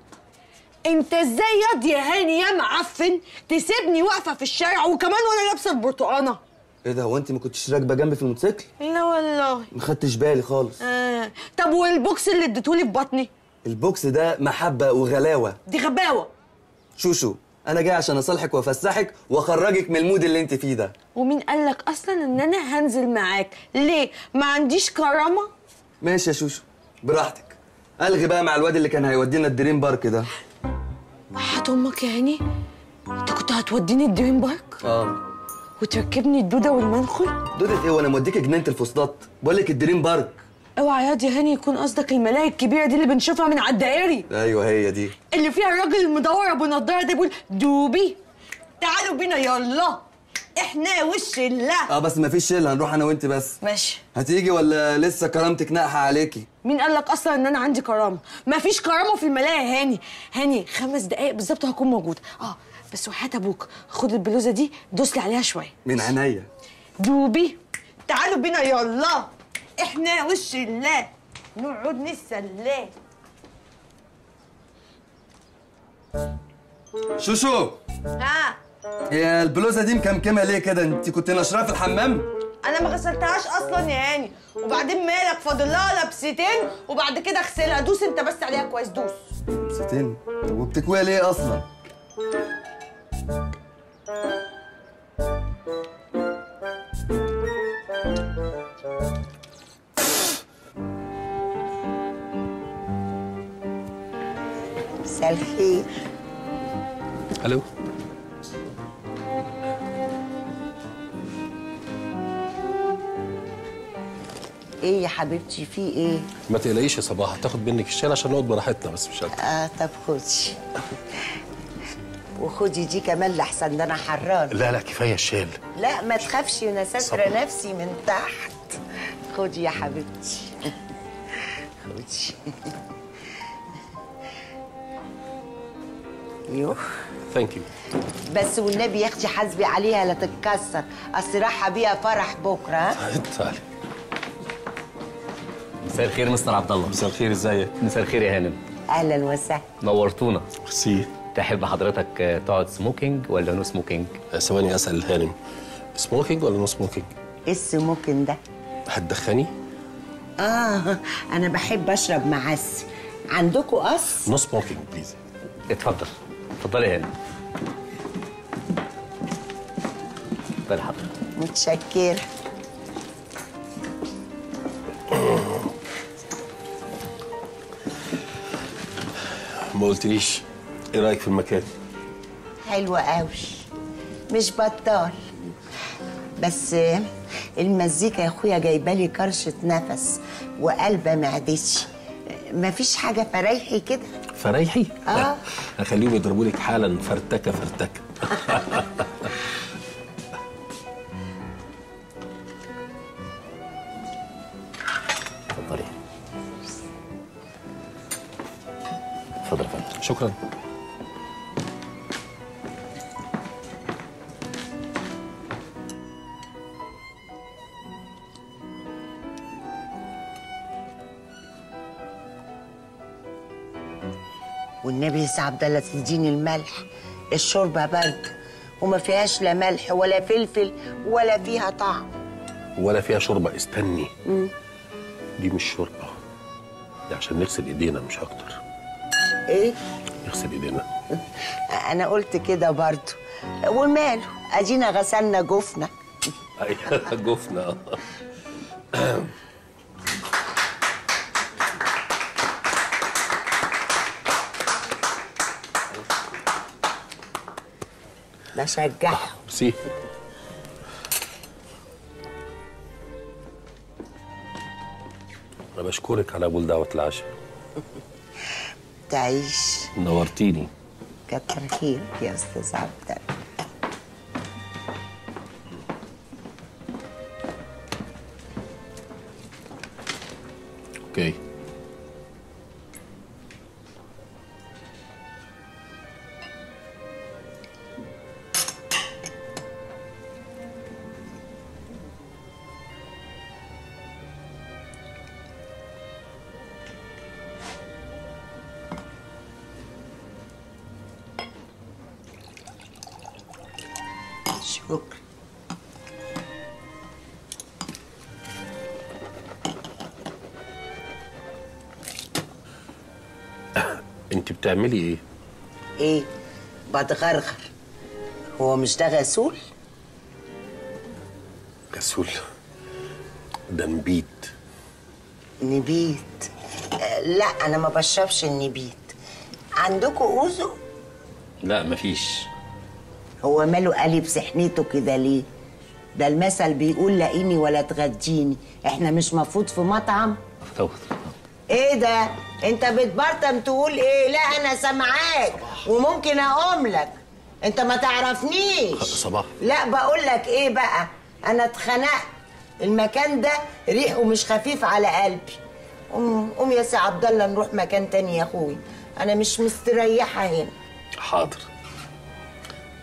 انت ازاي ياض يا هاني يا معفن تسيبني واقفه في الشارع وكمان وانا لابسه البرتقانه؟ ايه ده هو انت ما كنتش راكبه جنبي في الموتوسيكل؟ لا والله ما خدتش بالي خالص. آه. طب والبوكس اللي اديتهولي في بطني؟ البوكس ده محبه وغلاوه. دي غباوه. شوشو انا جاي عشان اصالحك وافسحك واخرجك من المود اللي انت فيه ده. ومين قال لك اصلا ان انا هنزل معاك؟ ليه ما عنديش كرامه؟ ماشي يا شوشو براحتك. الغي بقى مع الواد اللي كان هيودينا الدريم بارك ده. وحياة امك يا هاني انت كنت هتوديني الدريم بارك؟ اه وتركبني الدوده والمنخل؟ دوده ايه وانا موديك جنينه الفسطاط؟ بقول لك الدريم بارك. اوعى ياض يا هاني يكون قصدك الملاهي الكبيره دي اللي بنشوفها من على الدائري. ايوه هي دي اللي فيها الراجل المدور ابو نضاره ده بيقول دوبي تعالوا بينا يلا احنا والشله. اه بس مفيش شله، هنروح انا وانت بس. ماشي. هتيجي ولا لسه كرامتك ناقحه عليكي؟ مين قال لك اصلا ان انا عندي كرامه؟ مفيش كرامه في الملاهي يا هاني. هاني خمس دقايق بالظبط هكون موجوده. اه بس وحياه ابوك خد البلوزه دي دوسلي عليها شويه. من عينيا. دوبي تعالوا بينا يلا احنا وش الله نقعد نتسلى. شوشو ها يا البلوزه دي مكمكمه ليه كده؟ انت كنت نشراها في الحمام؟ انا ما غسلتهاش اصلا يا هاني. وبعدين مالك فاضل لها لبستين وبعد كده اغسلها. دوس انت بس عليها كويس دوس. لبستين؟ طب وبتكويها ليه اصلا؟ مساء الخير. الو ايه يا حبيبتي في ايه؟ ما تقلقيش يا صباح هتاخد منك الشال عشان نقعد براحتنا بس مش اكتر. اه طب خدي وخدي دي كمان لحسن ده انا حران. لا لا كفايه الشال. لا ما تخافش انا ساتره نفسي من تحت. خدي يا حبيبتي خدي. يوه ثانك يو. بس والنبي ياخدي حاسبي عليها لا تتكسر اصل رايحه بيها فرح بكره. ها تعالي. مساء الخير مستر عبد الله. مساء الخير ازيك؟ مساء الخير يا هانم. اهلا وسهلا. نورتونا. ميرسي. تحب حضرتك تقعد سموكينج ولا نو سموكينج؟ ثواني اسال هانم سموكينج ولا نو سموكينج؟ ايه السموكينج ده؟ هتدخني؟ اه انا بحب اشرب معسل. عندكم قص؟ نو سموكينج بليز. اتفضل. اتفضلي يا هانم. اتفضلي حضرتك. متشكرة. ما قلتليش ايه رايك في المكان؟ حلو قوي مش بطال بس المزيكا يا اخويا جايبالي كرشه نفس وقلبه معدتي. مفيش حاجه فريحي كده؟ فريحي؟ اه هخليهم يضربوا لك حالا فرتكه فرتكه. شكرا. والنبي يا سي عبد الله تديني الملح. الشوربه برد وما فيهاش لا ملح ولا فلفل ولا فيها طعم ولا فيها شوربه. استني مم. دي مش شوربه دي عشان نغسل ايدينا مش اكتر. ايه؟ نغسل ايدينا. انا قلت كده برضه. وماله ادينا غسلنا جفنا. ايوه جفنا. بشجعهم. ميرسي. انا بشكرك على قبول دعوه العشاء. تعيش. نورتيني. كتر خيرك يا استاذ عبد الله. اوكي. انت بتعملي ايه؟ ايه؟ بتغرغر. هو مش ده غسول؟ غسول؟ ده نبيت. نبيت؟ لا انا ما بشربش النبيت. عندكم اوزو؟ لا مفيش. هو ماله قالب سحنته كده ليه؟ ده المثل بيقول لاقيني ولا تغديني. احنا مش مفروض في مطعم؟ مفروض. ايه ده؟ انت بتبرطم تقول ايه؟ لا انا سامعاك وممكن اقوم لك. انت ما تعرفنيش صباح. لا بقول لك ايه بقى، انا اتخنقت. المكان ده ريحه مش خفيف على قلبي. قوم قوم يا سي عبد الله نروح مكان تاني يا اخوي، انا مش مستريحه هنا. حاضر،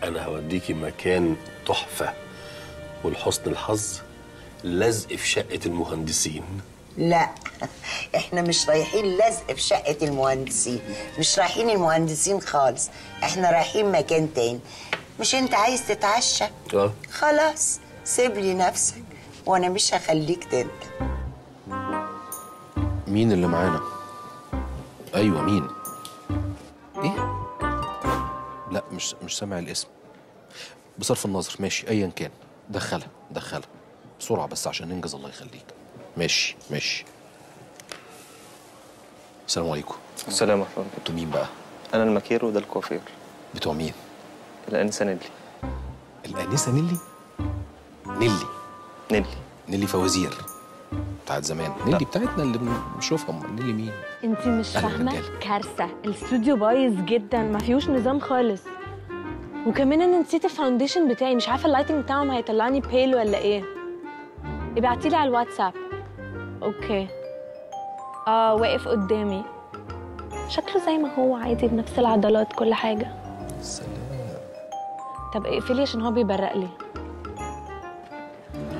انا هوديكي مكان تحفه ولحسن الحظ لزق في شقة المهندسين. لا احنا مش رايحين لزق في شقة المهندسين، مش رايحين المهندسين خالص، احنا رايحين مكان تاني. مش انت عايز تتعشى؟ اه خلاص سيب لي نفسك وانا مش هخليك تنتهي. مين اللي معانا؟ ايوه مين؟ ايه؟ لا مش مش سامع الاسم. بصرف النظر ماشي ايا كان، دخلها دخلها بسرعه بس عشان ننجز الله يخليك. ماشي ماشي. السلام عليكم. السلام ورحمه الله. انتوا مين بقى؟ انا المكير وده الكوافير. بتوع مين؟ الانسه نيللي. الانسه نيللي؟ نيللي نيللي نيللي فوازير بتاعت زمان. نيللي بتاعتنا اللي بنشوفها. نيللي مين؟ انت مش فاهمه، كارثه. الاستوديو بايظ جدا، ما فيهوش نظام خالص، وكمان انا نسيت الفاونديشن بتاعي، مش عارفه اللايتنج بتاعهم هيطلعني بيل ولا ايه. ابعتيلي على الواتساب. اوكي. اه واقف قدامي شكله زي ما هو عادي، بنفس العضلات كل حاجه. سلام. طب اقفلي عشان هو بيبرق لي.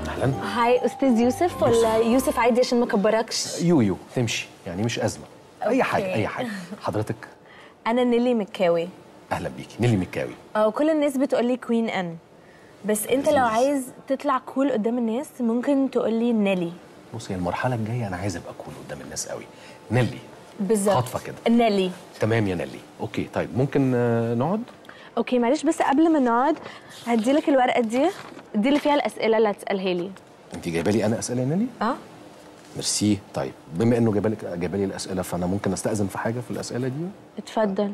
اهلا. هاي استاذ يوسف ولا يوسف, يوسف عادي عشان ما كبركش؟ يو يو تمشي يعني، مش ازمه. أوكي. اي حاجه اي حاجه. حضرتك؟ انا نيللي مكاوي. اهلا بيكي نيللي مكاوي. اه كل الناس بتقولي كوين ان، بس انت لو عايز تطلع كول قدام الناس ممكن تقولي نيللي. بصي المرحله الجايه انا عايز ابقى كول قدام الناس قوي. نيللي بالظبط، خاطفه كده نيللي. تمام يا نيللي. اوكي طيب ممكن نقعد؟ اوكي معلش بس قبل ما نقعد هديلك الورقه دي، دي اللي فيها الاسئله اللي هتسالها لي. انت جايبه لي انا اسئله يا نيللي؟ اه ميرسي. طيب بما انه جايبه لك جايبه لي الاسئله فانا ممكن استاذن في حاجه في الاسئله دي؟ اتفضل.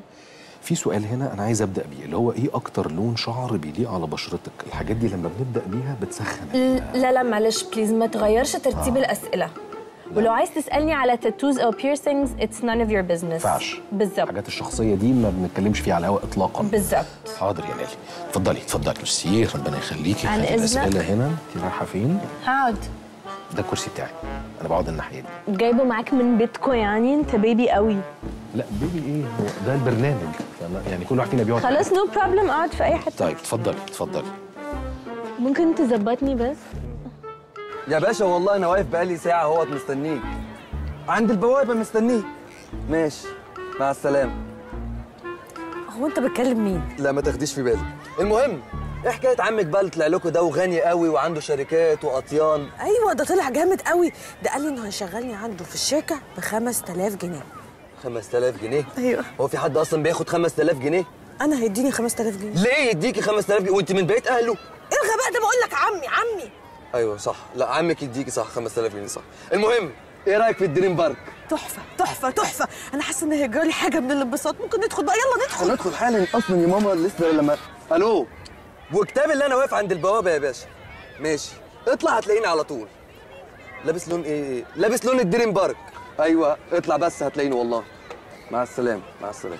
في سؤال هنا انا عايز ابدا بيه، اللي هو ايه اكتر لون شعر بيليق على بشرتك؟ الحاجات دي لما بنبدا بيها بتسخن. لا لا معلش بليز ما تغيرش ترتيب آه. الاسئله. لا. ولو عايز تسالني على تاتوز او بيرسينجز اتس نون اوف يور بزنس. فعش بالظبط. الحاجات الشخصيه دي ما بنتكلمش فيها على الهواء اطلاقا. بالظبط. حاضر يا نيللي اتفضلي اتفضلي. ميرسي ربنا يخليكي. عن اذنك. الاسئله هنا انت رايحه فين؟ هقعد. ده الكرسي بتاعي انا بقعد الناحيه دي. جايبه معاك من بيتكو يعني، انت بيبي قوي. لا بيبي ايه، ده البرنامج يعني كل واحد فينا بيقعد. خلاص نو بروبلم اقعد في اي حته. طيب اتفضلي اتفضلي. ممكن تظبطني بس يا باشا؟ والله انا واقف بقالي ساعه اهوت مستنيك عند البوابه مستنيك. ماشي مع السلامه. هو انت بتكلم مين؟ لا ما تاخديش في بالك. المهم ايه حكايه عمك بقى اللي طلع لكم ده وغني قوي وعنده شركات وقطيان؟ ايوه ده طلع جامد قوي، ده قال لي انه هيشغلني عنده في الشركه ب خمسة آلاف جنيه. خمسة آلاف جنيه؟ ايوه. هو في حد اصلا بياخد خمسة آلاف جنيه؟ انا هيديني خمسة آلاف جنيه. ليه يديكي خمسة آلاف جنيه وانت من بيت اهله؟ الغى بقى ده، بقول لك عمي عمي. ايوه صح، لا عمك يديكي صح خمسة آلاف جنيه صح. المهم ايه رايك في الدريم بارك؟ تحفه تحفه تحفه، انا حاسه ان هيجرالي حاجه من الانبساط. ممكن ندخل بقى؟ يلا ندخل ندخل حالا. اصلا يا ماما لسه لما الو وكتاب اللي انا واقف عند البوابه يا باشا. ماشي اطلع هتلاقيني على طول. لابس لون ايه؟ لابس لون الدريم بارك. ايوه اطلع بس هتلاقيني والله. مع السلامه مع السلامه.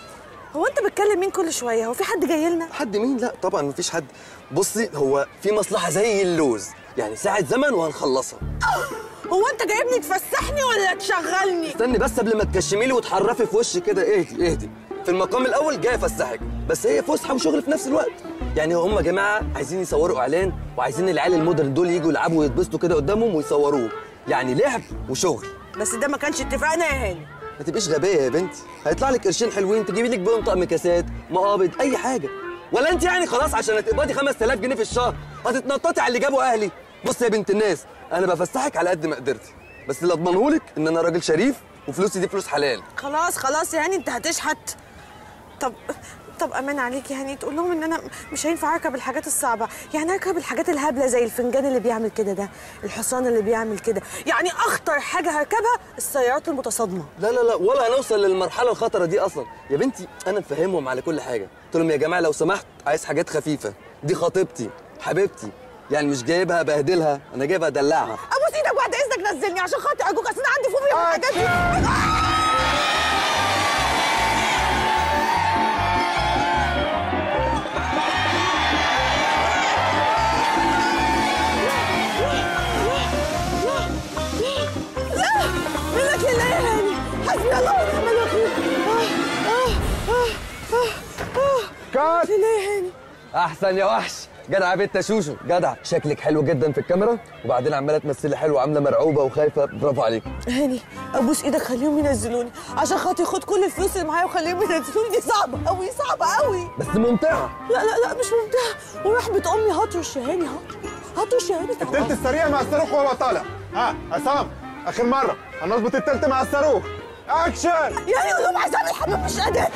هو انت بتكلم مين كل شويه؟ هو في حد جاي لنا؟ حد مين؟ لا طبعا مفيش حد. بصي هو في مصلحه زي اللوز يعني، ساعه زمن وهنخلصها. هو انت جايبني تفسحني ولا تشغلني؟ استني بس قبل ما تكشمي لي وتحرفي في وشي كده. اهدي اهدي. في المقام الاول جاي افسحك، بس هي فسحه وشغل في نفس الوقت يعني. هم جماعه عايزين يصوروا اعلان وعايزين العيال المودرن دول يجوا يلعبوا ويتبسطوا كده قدامهم ويصوروه، يعني لعب وشغل. بس ده ما كانش اتفقنا يا هاني. ما تبقيش غبيه يا بنتي، هيطلع لك قرشين حلوين تجيبي لك بيهم طقم كاسات، مقابض، اي حاجه. ولا انت يعني خلاص عشان هتقبضي خمسة آلاف جنيه في الشهر هتتنططي على اللي جابه اهلي؟ بص يا بنت الناس انا بفسحك على قد ما قدرتي، بس اللي اضمنه لك ان انا راجل شريف وفلوسي دي فلوس حلال. خلاص خلاص يا هاني انت هتشحت. طب طب امان عليك يا هاني، تقول لهم ان انا مش هينفع اركب الحاجات الصعبه، يعني اركب الحاجات الهبله زي الفنجان اللي بيعمل كده، ده الحصان اللي بيعمل كده، يعني اخطر حاجه هركبها السيارات المتصادمه. لا لا لا ولا هنوصل للمرحله الخطره دي اصلا يا بنتي. انا مفهمهم على كل حاجه، قلت لهم يا جماعه لو سمحت عايز حاجات خفيفه، دي خطيبتي حبيبتي يعني، مش جايبها بهدلها، انا جايبها ادلعها. ابوس ايدك وبعد اذنك نزلني عشان خاطر ارجوك، اصل انا عندي فوبيا من الحاجات دي. كات. احسن يا وحش جدعه يا بنت شوشو، جدعه. شكلك حلو جدا في الكاميرا، وبعدين عماله تمثلي حلو، عامله مرعوبه وخايفه. برافو عليكي. هاني ابوس ايدك خليهم ينزلوني عشان خاطري، خد كل الفلوس اللي معايا وخليهم ينزلوني. دي صعبه قوي، صعبه قوي، بس ممتعه. لا لا لا مش ممتعه، ورحمه امي. هاتوش يا هاني، هاتوش هاتوش يا هاني. التلت السريع مع الصاروخ وهو طالع. ها عصام، اخر مره هنظبط التلت مع الصاروخ. اكشن يا هاني. قولهم عصام الحبيب مش قادر.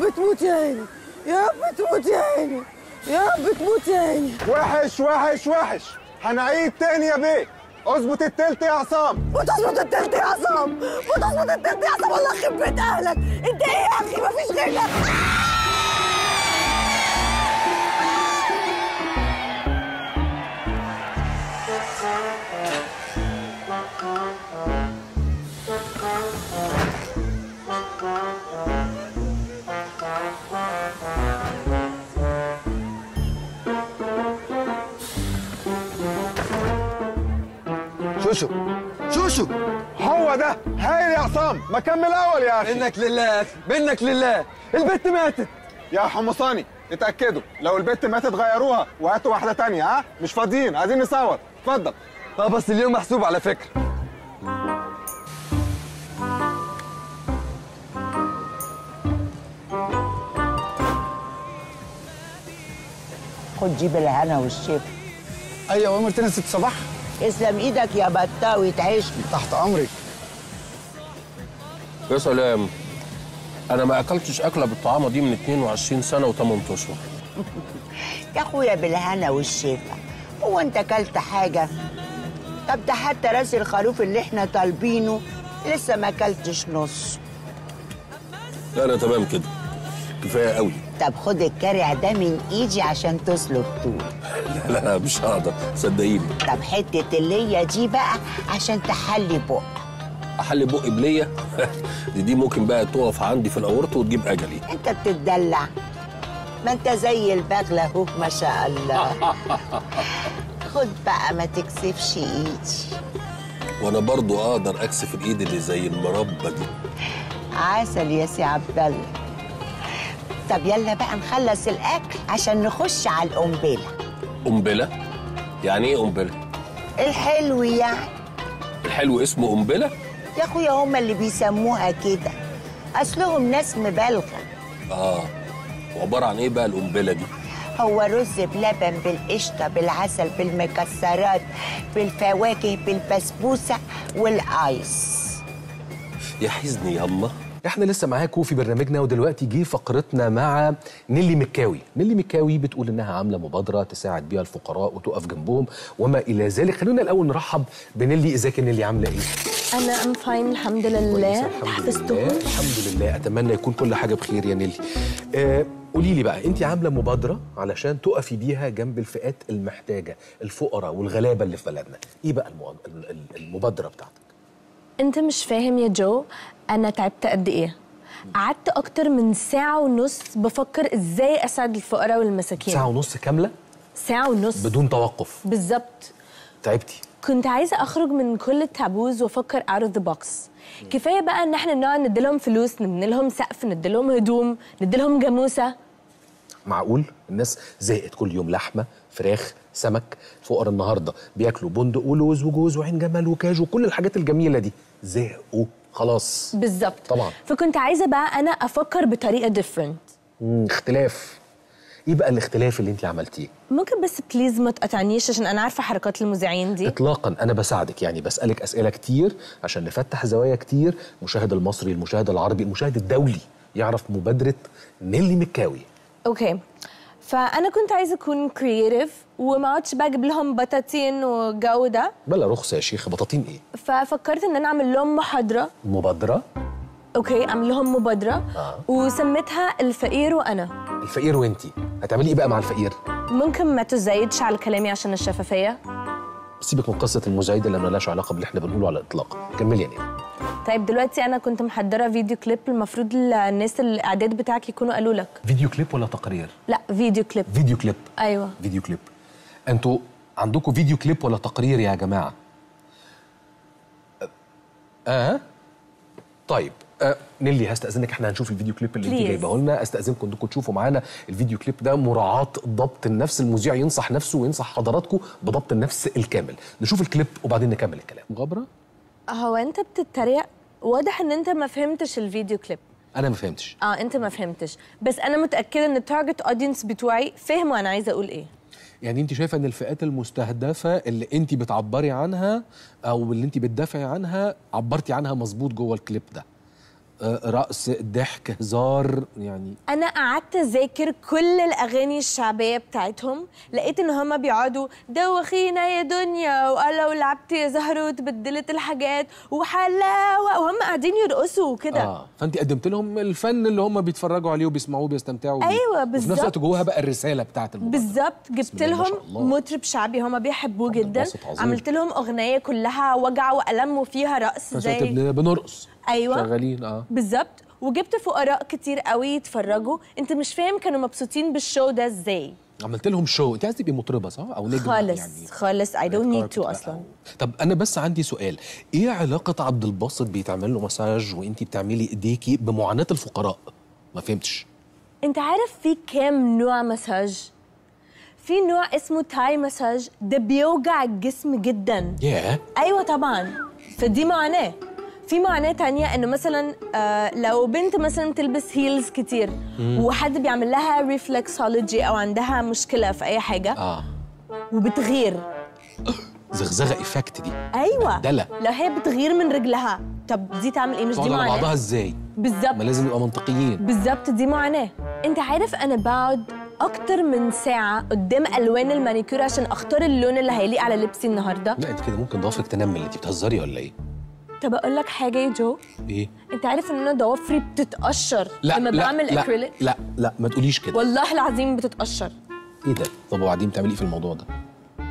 بتموت يا عيني، يا بتموت يا عيني، يا بتموت يا عيني. وحش وحش وحش، هنعيد تاني يا بيه. اظبط التلت يا عصام، وتظبط التلت يا عصام، وتظبط التلت يا عصام. والله يخرب بيت اهلك، انت ايه يا اخي مفيش غيرك. شوشو شوشو هو ده. هايل يا عصام، ما كمل الاول يا اخي. منك لله يا اخي، منك لله. البت ماتت يا حمصاني. اتاكدوا لو البت ماتت غيروها وهاتوا واحده تانية. ها مش فاضيين، عايزين نصور. اتفضل. اه بس اليوم محسوب على فكره. خد جيب الهنا والشفا. ايوه عمر تاني ست صباح. اسلم ايدك يا بطاوي، تعيشني. تحت امرك. يا سلام، انا ما اكلتش اكله بالطعامه دي من اتنين وعشرين سنه وتمنتاشر شهر. يا اخويا بالهنا والشفا، هو انت اكلت حاجه؟ طب ده حتى راس الخروف اللي احنا طالبينه لسه ما اكلتش نص. لا انا تمام كده، كفايه قوي. طب خد الكرع ده من ايدي عشان تسلق طول. لا لا مش هقدر صدقيني. طب حته الليه دي بقى عشان تحلي بق. احلي بق بليه؟ دي دي ممكن بقى تقف عندي في الاورطه وتجيب اجلي. انت بتتدلع، ما انت زي البغله اهو ما شاء الله. خد بقى ما تكسفش ايدي. وانا برضو اقدر اكسف الايد اللي زي المربى دي. عسل يا سي عبد الله. طب يلا بقى نخلص الاكل عشان نخش على القنبله. قنبله؟ يعني ايه قنبله؟ الحلو يعني. الحلو اسمه قنبله؟ يا اخويا هما اللي بيسموها كده، اصلهم ناس مبالغه. اه وعباره عن ايه بقى القنبله دي؟ هو رز بلبن، بالقشطه، بالعسل، بالمكسرات، بالفواكه، بالبسبوسه والايس. يا حزني يلا. احنا لسه معاكم في برنامجنا، ودلوقتي جه فقرتنا مع نيللي مكاوي. نيللي مكاوي بتقول انها عامله مبادره تساعد بيها الفقراء وتقف جنبهم وما الى ذلك. خلونا الاول نرحب بنيللي. ازيك يا نيللي، عامله ايه؟ انا ام فاين الحمد لله. حفظتهم الحمد لله. اتمنى يكون كل حاجه بخير يا نيللي. آه قولي لي بقى، انت عامله مبادره علشان تقفي بيها جنب الفئات المحتاجه، الفقراء والغلابه اللي في بلدنا. ايه بقى المبادره بتاعتك؟ انت مش فاهم يا جو، انا تعبت قد ايه. قعدت اكتر من ساعه ونص بفكر ازاي اسعد الفقراء والمساكين. ساعه ونص كامله؟ ساعه ونص بدون توقف. بالظبط. تعبتي. كنت عايزه اخرج من كل التعبوز وافكر اوت اوف ذا بوكس. كفايه بقى ان احنا نقعد نديلهم فلوس، نبنيلهم سقف، نديلهم هدوم، نديلهم جاموسه. معقول الناس زهقت كل يوم لحمه، فراخ، سمك. فقراء النهارده بياكلوا بندق ولوز وجوز وعين جمل وكاجو وكل الحاجات الجميله دي. زهقوا خلاص. بالظبط طبعا. فكنت عايزه بقى انا افكر بطريقه ديفرنت. اختلاف. ايه بقى الاختلاف اللي انت عملتيه؟ ممكن بس بليز ما تقاطعنيش عشان انا عارفه حركات المذيعين دي. اطلاقا، انا بساعدك يعني، بسالك اسئله كتير عشان نفتح زوايا كتير. المشاهد المصري، المشاهد العربي، المشاهد الدولي يعرف مبادره نيللي مكاوي. اوكي. فانا كنت عايزه اكون كرييتيف وما اقعدش بقى اجيب لهم بطاطين والجو ده. بلا رخصه يا شيخ، بطاطين ايه؟ ففكرت ان انا اعمل لهم محاضره. مبادره؟ اوكي، اعمل لهم مبادره. آه. وسميتها الفقير وانا. الفقير وانتي؟ هتعملي ايه بقى مع الفقير؟ ممكن ما تزايدش على كلامي عشان الشفافيه. سيبك من قصه المزايده اللي مالهاش علاقه باللي احنا بنقوله على الاطلاق. كملي يا نيللي. طيب دلوقتي انا كنت محضره فيديو كليب، المفروض الناس الاعداد بتاعك يكونوا قالوا لك. فيديو كليب ولا تقرير؟ لا فيديو كليب. فيديو كليب، ايوه فيديو كليب. انتوا عندكم فيديو كليب ولا تقرير يا جماعه؟ اه طيب آه. نيللي هستأذنك، احنا هنشوف الفيديو كليب اللي انت جايبه لنا، استأذنكم انكم تشوفوا معانا الفيديو كليب ده، مراعاة ضبط النفس، المذيع ينصح نفسه وينصح حضراتكم بضبط النفس الكامل. نشوف الكليب وبعدين نكمل الكلام. مغامرة، هو انت بتتريق؟ واضح ان انت ما فهمتش الفيديو كليب. انا ما فهمتش. اه انت ما فهمتش، بس انا متأكدة ان التارجت اودينس بتوعي فهموا انا عايزة اقول ايه. يعني انت شايفه ان الفئات المستهدفه اللي انت بتعبري عنها او اللي انت بتدافعي عنها عبرتي عنها مظبوط جوه الكليب ده، رقص، ضحك، هزار. يعني انا قعدت اذاكر كل الاغاني الشعبيه بتاعتهم، لقيت ان هما بيقعدوا دوخينا يا دنيا، ولو لعبت يا زهر وتبدلت الحاجات وحلاوه، وهم قاعدين يرقصوا وكده. اه فانت قدمت لهم الفن اللي هما بيتفرجوا عليه وبيسمعوه وبيستمتعوا بيه. ايوه بالظبط. وفي نفس الوقت جواها بقى الرساله بتاعه الموضوع بالظبط. جبت لهم مطرب شعبي هما بيحبوه جدا، عملت لهم اغنيه كلها وجع والم وفيها رقص زي بنرقص. ايوه شغالين. اه بالظبط. وجبت فقراء كتير قوي يتفرجوا، انت مش فاهم كانوا مبسوطين بالشو ده ازاي. عملت لهم شو. انت عايزه تبقي مطربه صح او نجمه؟ خالص يعني خالص. اي دونت نيد تو اصلا. طب انا بس عندي سؤال، ايه علاقه عبد الباسط بيتعمل له مساج وانت بتعملي ايديكي بمعاناه الفقراء؟ ما فهمتش. انت عارف في كام نوع مساج؟ في نوع اسمه تاي مساج، ده بيوجع الجسم جدا. ياه yeah. ايوه طبعا، فدي معاناه. في معناه تانية انه مثلا آه لو بنت مثلا تلبس هيلز كتير مم. وحد بيعمل لها ريفلكسولوجي او عندها مشكله في اي حاجه اه وبتغير زغزغه ايفكت دي. ايوه بدلة. لو هي بتغير من رجلها، طب دي تعمل ايه؟ مش دي معناه بعضها ازاي بالظبط؟ ما لازم نبقى منطقيين. بالظبط دي معناه. انت عارف انا بقعد اكتر من ساعه قدام الوان المانيكير عشان اختار اللون اللي هيليق على لبسي النهارده. لا انت كده ممكن ضوافرك تنمل. انت بتهزري ولا ايه؟ طب اقول لك حاجه يا جو. ايه؟ انت عارف ان انا ضوافري بتتقشر لما بعمل اكريليك؟ لا لا ما تقوليش كده والله العظيم بتتقشر. ايه ده؟ طب وبعدين بتعملي ايه في الموضوع ده؟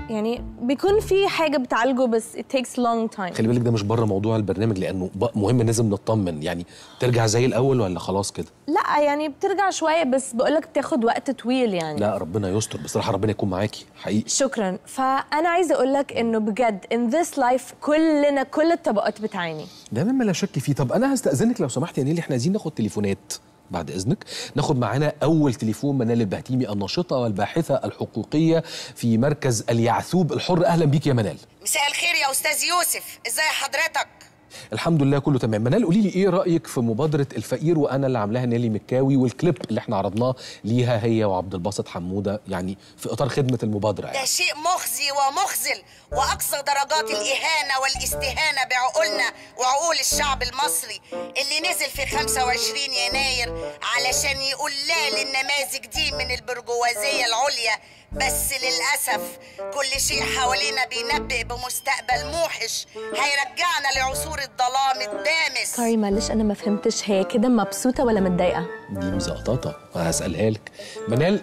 يعني بيكون في حاجه بتعالجه بس it takes long time. خلي بالك ده مش بره موضوع البرنامج لانه مهم، لازم نطمن. يعني ترجع زي الاول ولا خلاص كده؟ لا يعني بترجع شويه بس بقول لك بتاخد وقت طويل يعني. لا ربنا يستر بصراحه، ربنا يكون معاكي حقيقي. شكرا. فانا عايزه اقول لك انه بجد in this life كلنا كل الطبقات بتعاني، ده مما لا شك فيه. طب انا هستاذنك لو سمحت يا نيللي، احنا عايزين ناخد تليفونات بعد إذنك. ناخد معانا أول تليفون منال البهتيمي، الناشطة والباحثة الحقوقية في مركز اليعثوب الحر. أهلا بيك يا منال. مساء الخير يا أستاذ يوسف، إزاي حضرتك؟ الحمد لله كله تمام. منال قولي لي إيه رأيك في مبادرة الفقير وأنا اللي عاملاها نيللي مكاوي، والكليب اللي إحنا عرضناه ليها هي وعبد الباسط حمودة، يعني في إطار خدمة المبادرة يعني. ده شيء مخزي ومخزل وأقصى درجات الإهانة والاستهانة بعقولنا وعقول الشعب المصري اللي نزل في خمسة وعشرين يناير علشان يقول لا للنماذج دي من البرجوازية العليا. بس للأسف كل شيء حوالينا بينبئ بمستقبل موحش هيرجعنا لعصور الظلام الدامس. سوري معلش أنا ما فهمتش، هي كده مبسوطة ولا متضايقة؟ دي مزقططة هسألها لك. منال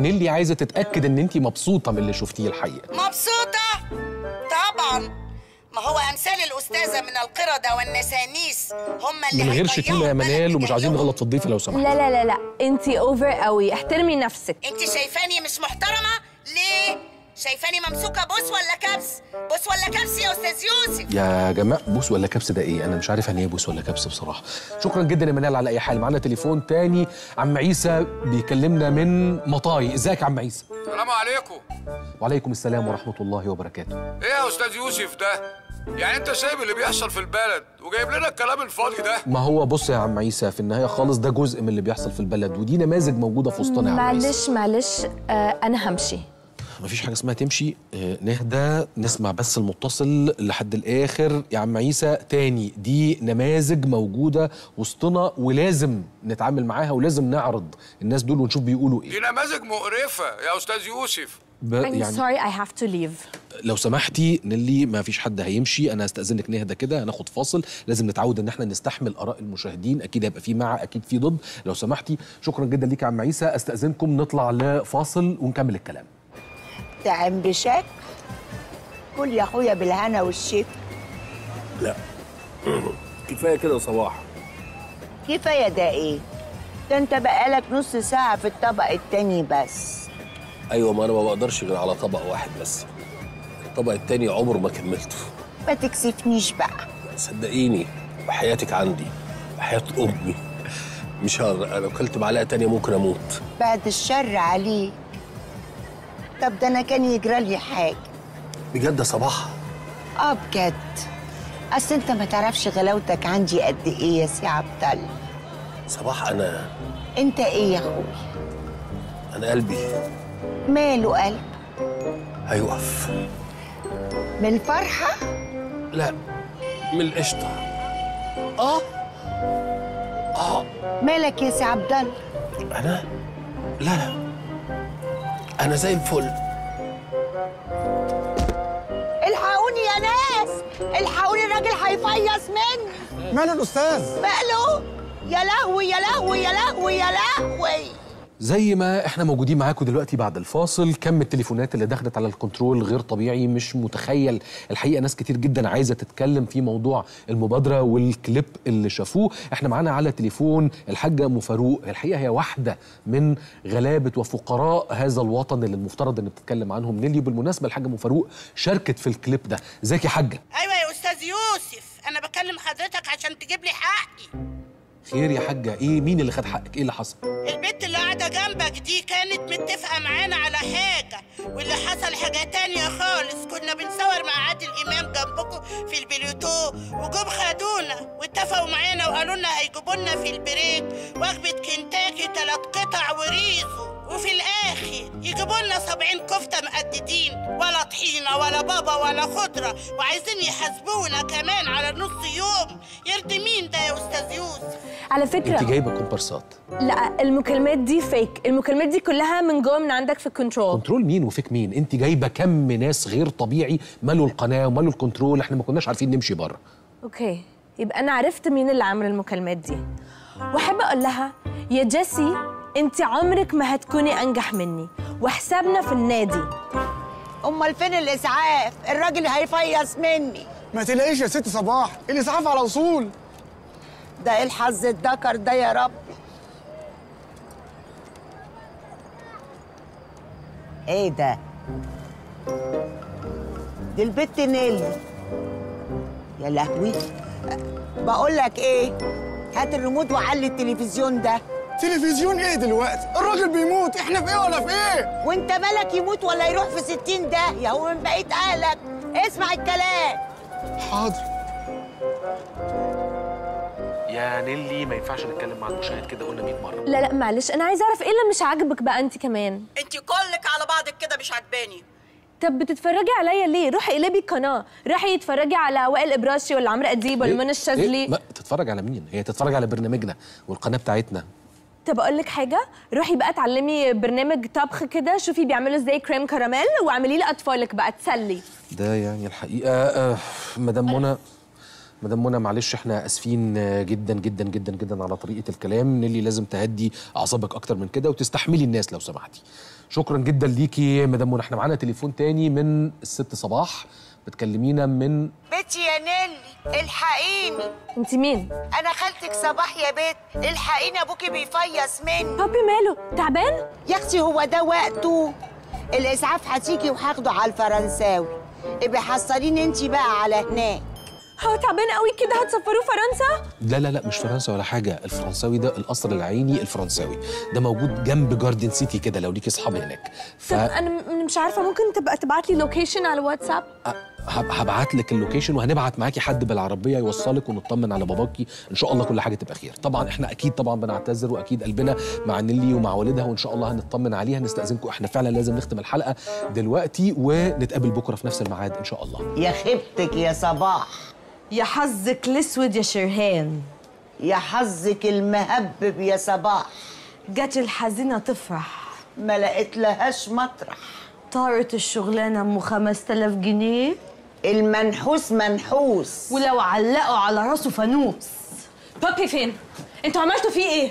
نيللي عايزة تتأكد إن أنت مبسوطة من اللي شفتيه الحقيقة. مبسوطة؟ طبعًا، ما هو امثال الاستاذه من القرده والنسانيس هم اللي من غير شتيمه يا منال، ومش عايزين نغلط في الضيفه لو سمحت. لا لا لا لا انت اوفر قوي، احترمي نفسك. انت شايفاني مش محترمه ليه؟ شايفاني ممسوكه بوس ولا كبس؟ بوس ولا كبس يا استاذ يوسف؟ يا جماعه بوس ولا كبس ده ايه؟ انا مش عارف يعني ايه بوس ولا كبس بصراحه. شكرا جدا يا منال. على اي حال معانا تليفون تاني، عم عيسى بيكلمنا من مطاي. ازيك يا عم عيسى؟ السلام عليكم. وعليكم السلام ورحمه الله وبركاته. ايه يا استاذ يوسف ده؟ يعني انت شايف اللي بيحصل في البلد وجايب لنا الكلام الفاضي ده؟ ما هو بص يا عم عيسى، في النهايه خالص ده جزء من اللي بيحصل في البلد، ودي نماذج موجوده في وسطنا. معلش معلش آه انا همشي. مفيش حاجه اسمها تمشي. آه نهدى، نسمع بس المتصل لحد الاخر. يا عم عيسى تاني، دي نماذج موجوده وسطنا ولازم نتعامل معاها ولازم نعرض الناس دول ونشوف بيقولوا ايه. دي نماذج مقرفه يا استاذ يوسف. I'm يعني sorry I have to leave. لو سمحتي نيللي ما فيش حد هيمشي، انا هستأذنك نهدى كده، هناخد فاصل. لازم نتعود ان احنا نستحمل اراء المشاهدين، اكيد هيبقى في مع اكيد في ضد. لو سمحتي شكرا جدا ليك يا عم عيسى، استأذنكم نطلع لفاصل ونكمل الكلام. تعم بشك كل يا اخويا بالهنا والشفا. لا كفايه كده يا صباح. كفايه ده ايه؟ ده انت بقالك نص ساعه في الطبق التاني بس. ايوه، ما انا ما بقدرش غير على طبق واحد بس. الطبق التاني عمر ما كملته. ما تكسفنيش بقى. صدقيني وحياتك عندي وحياه امي مش هقدر. لو كلت معلقه تانيه ممكن اموت. بعد الشر عليه. طب ده انا كان يجرى لي حاجه. بجد يا صباح؟ اه بجد. اصل انت ما تعرفش غلاوتك عندي قد ايه يا سي عبد الله. صباح انا انت ايه يا اخوي؟ انا قلبي ماله قلب؟ هيقف من الفرحه؟ لا من القشطه. اه اه مالك يا سي عبد الله؟ انا لا لا انا زي الفل. الحقوني يا ناس، الحقوني، الراجل هيفيص مني. ماله الاستاذ؟ ماله؟ يا لهوي يا لهوي يا لهوي يا لهوي. زي ما احنا موجودين معاكم دلوقتي بعد الفاصل، كم التليفونات اللي دخلت على الكنترول غير طبيعي، مش متخيل الحقيقه. ناس كتير جدا عايزه تتكلم في موضوع المبادره والكليب اللي شافوه. احنا معانا على تليفون الحاجه ام فاروق. الحقيقه هي واحده من غلابه وفقراء هذا الوطن اللي المفترض ان بتتكلم عنهم نيللي. بالمناسبه الحاجه ام فاروق شاركت في الكليب ده. ازيك يا حاجه؟ ايوه يا استاذ يوسف، انا بكلم حضرتك عشان تجيب لي حقي. خير يا حاجه؟ ايه مين اللي خد حقك؟ ايه اللي حصل؟ البنت اللي قاعده جنبك دي كانت متفقه معانا على حاجه، واللي حصل حاجه تانيه خالص. كنا بنصور مع عادل امام جنبكم في البليوتو، وجم خدونا واتفقوا معانا وقالوا لنا هيجيبوا لنا في البريك وجبه كنتاكي ثلاث قطع وريزو، وفي الاخر يجيبوا لنا سبعين كفته مقددين، ولا طحينه ولا بابا ولا خضره، وعايزين يحاسبونا كمان على نص يوم. يرضي مين ده يا استاذ يوسف؟ على فكرة انت جايبة كومبارسات. لا، المكالمات دي فيك، المكالمات دي كلها من جوه من عندك في الكنترول. كنترول مين وفيك مين؟ انت جايبة كم ناس غير طبيعي مالوا القناة ومالوا الكنترول، احنا ما كناش عارفين نمشي بره. اوكي، يبقى انا عرفت مين اللي عامل المكالمات دي. واحب اقول لها يا جيسي انت عمرك ما هتكوني انجح مني، وحسابنا في النادي. امال فين الاسعاف؟ الراجل هيفيص مني. ما تلاقيش يا ست صباح، الاسعاف على وصول. ده ايه الحظ الدكر ده يا رب؟ ايه ده؟ دي البت نيللي. يا لهوي، بقول لك ايه؟ هات الريموت وعلي التلفزيون ده. تلفزيون ايه دلوقتي؟ الراجل بيموت، احنا في ايه ولا في ايه؟ وانت مالك يموت ولا يروح في ستين ده؟ يا هو من بقية اهلك، اسمع الكلام. حاضر. يا نيللي ما ينفعش نتكلم مع المشاهد كده، قلنا مية مره. لا لا معلش، انا عايزه اعرف ايه اللي مش عاجبك بقى انت كمان؟ انت كلك على بعضك كده مش عاجباني. طب بتتفرجي عليا ليه؟ روحي اقلبي القناه، روحي اتفرجي على وائل ابراهيم ولا عمرو اديب ولا منى الشاذلي. ما تتفرج على مين؟ هي تتفرج على برنامجنا والقناه بتاعتنا. طب اقول لك حاجه، روحي بقى اتعلمي برنامج طبخ كده، شوفي بيعملوا ازاي كريم كراميل واعملي لاطفالك بقى تسلي. ده يعني الحقيقه آه مدام منى مدام منى معلش احنا اسفين جدا جدا جدا جدا على طريقه الكلام. نيللي لازم تهدي اعصابك اكتر من كده وتستحملي الناس لو سمحتي. شكرا جدا ليكي مدام منى. احنا معانا تليفون تاني من الست صباح، بتكلمينا من بيتي يا نيللي. الحقيني. انت مين؟ انا خالتك صباح يا بيت. الحقيني ابوكي بيفيص مني. بابي ماله؟ تعبان؟ يا اختي هو ده وقته. الاسعاف هتيجي وهاخده على الفرنساوي. ابقي حصليني انت بقى على هناك. هو تعبان قوي كده، هتسفروه فرنسا؟ لا لا لا مش فرنسا ولا حاجه. الفرنساوي ده القصر العيني الفرنساوي ده موجود جنب جاردن سيتي كده، لو ليكي اصحاب هناك. ف... طب انا مش عارفه، ممكن تبقى تبعت لي لوكيشن على الواتساب؟ هبعت لك اللوكيشن وهنبعت معاكي حد بالعربيه يوصلك ونطمن على باباكي ان شاء الله. كل حاجه تبقى خير. طبعا احنا اكيد طبعا بنعتذر، واكيد قلبنا مع نيللي ومع والدها، وان شاء الله هنطمن عليها. نستأذنكم، احنا فعلا لازم نختم الحلقه دلوقتي ونتقابل بكره في نفس الميعاد ان شاء الله. يا خيبتك يا صباح، يا حظك الاسود يا شريهان، يا حظك المهبب يا صباح. جت الحزينه تفرح ما لقيت لهاش مطرح، طارت الشغلانه ام خمسة آلاف جنيه، المنحوس منحوس ولو علقوا على راسه فانوس. بابي فين؟ انتوا عملتوا فيه ايه؟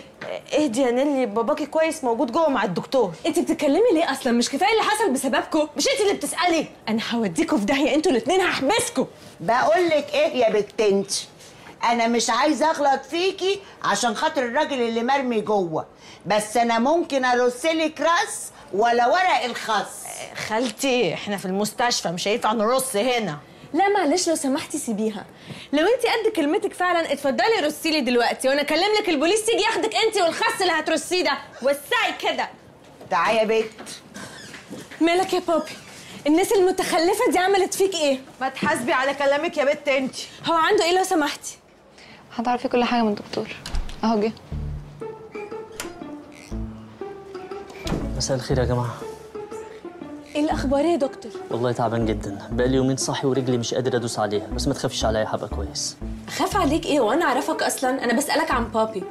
اهدي يا نيللي، باباكي كويس، موجود جوه مع الدكتور. انت بتتكلمي ليه اصلا؟ مش كفايه اللي حصل بسببكم؟ مش انت اللي بتسالي؟ انا هوديكوا في داهيه انتوا الاثنين، هحبسكوا. بقول لك ايه يا بت انت، انا مش عايزه اغلط فيكي عشان خاطر الراجل اللي مرمي جوه، بس انا ممكن ارسلك راس ولا ورق الخس. خالتي احنا في المستشفى مش هينفع نرص هنا. لا معلش لو سمحتي سيبيها، لو انت قد كلمتك فعلا اتفضلي رصي لي دلوقتي وانا اكلم لك البوليس يجي ياخدك انت والخس اللي هترصيه ده. وسعي كده. تعالي يا بت. مالك يا بابي؟ الناس المتخلفه دي عملت فيك ايه؟ ما تحاسبي على كلامك يا بت. انت هو عنده ايه لو سمحتي؟ هتعرفي كل حاجه من الدكتور اهو جه. مساء الخير يا جماعه. ايه الاخبار يا دكتور؟ والله تعبان جدا، بقالي يومين صاحي ورجلي مش قادر ادوس عليها، بس ما تخافيش عليا هبقى كويس. اخاف عليك ايه وانا اعرفك اصلا؟ انا بسالك عن بابي.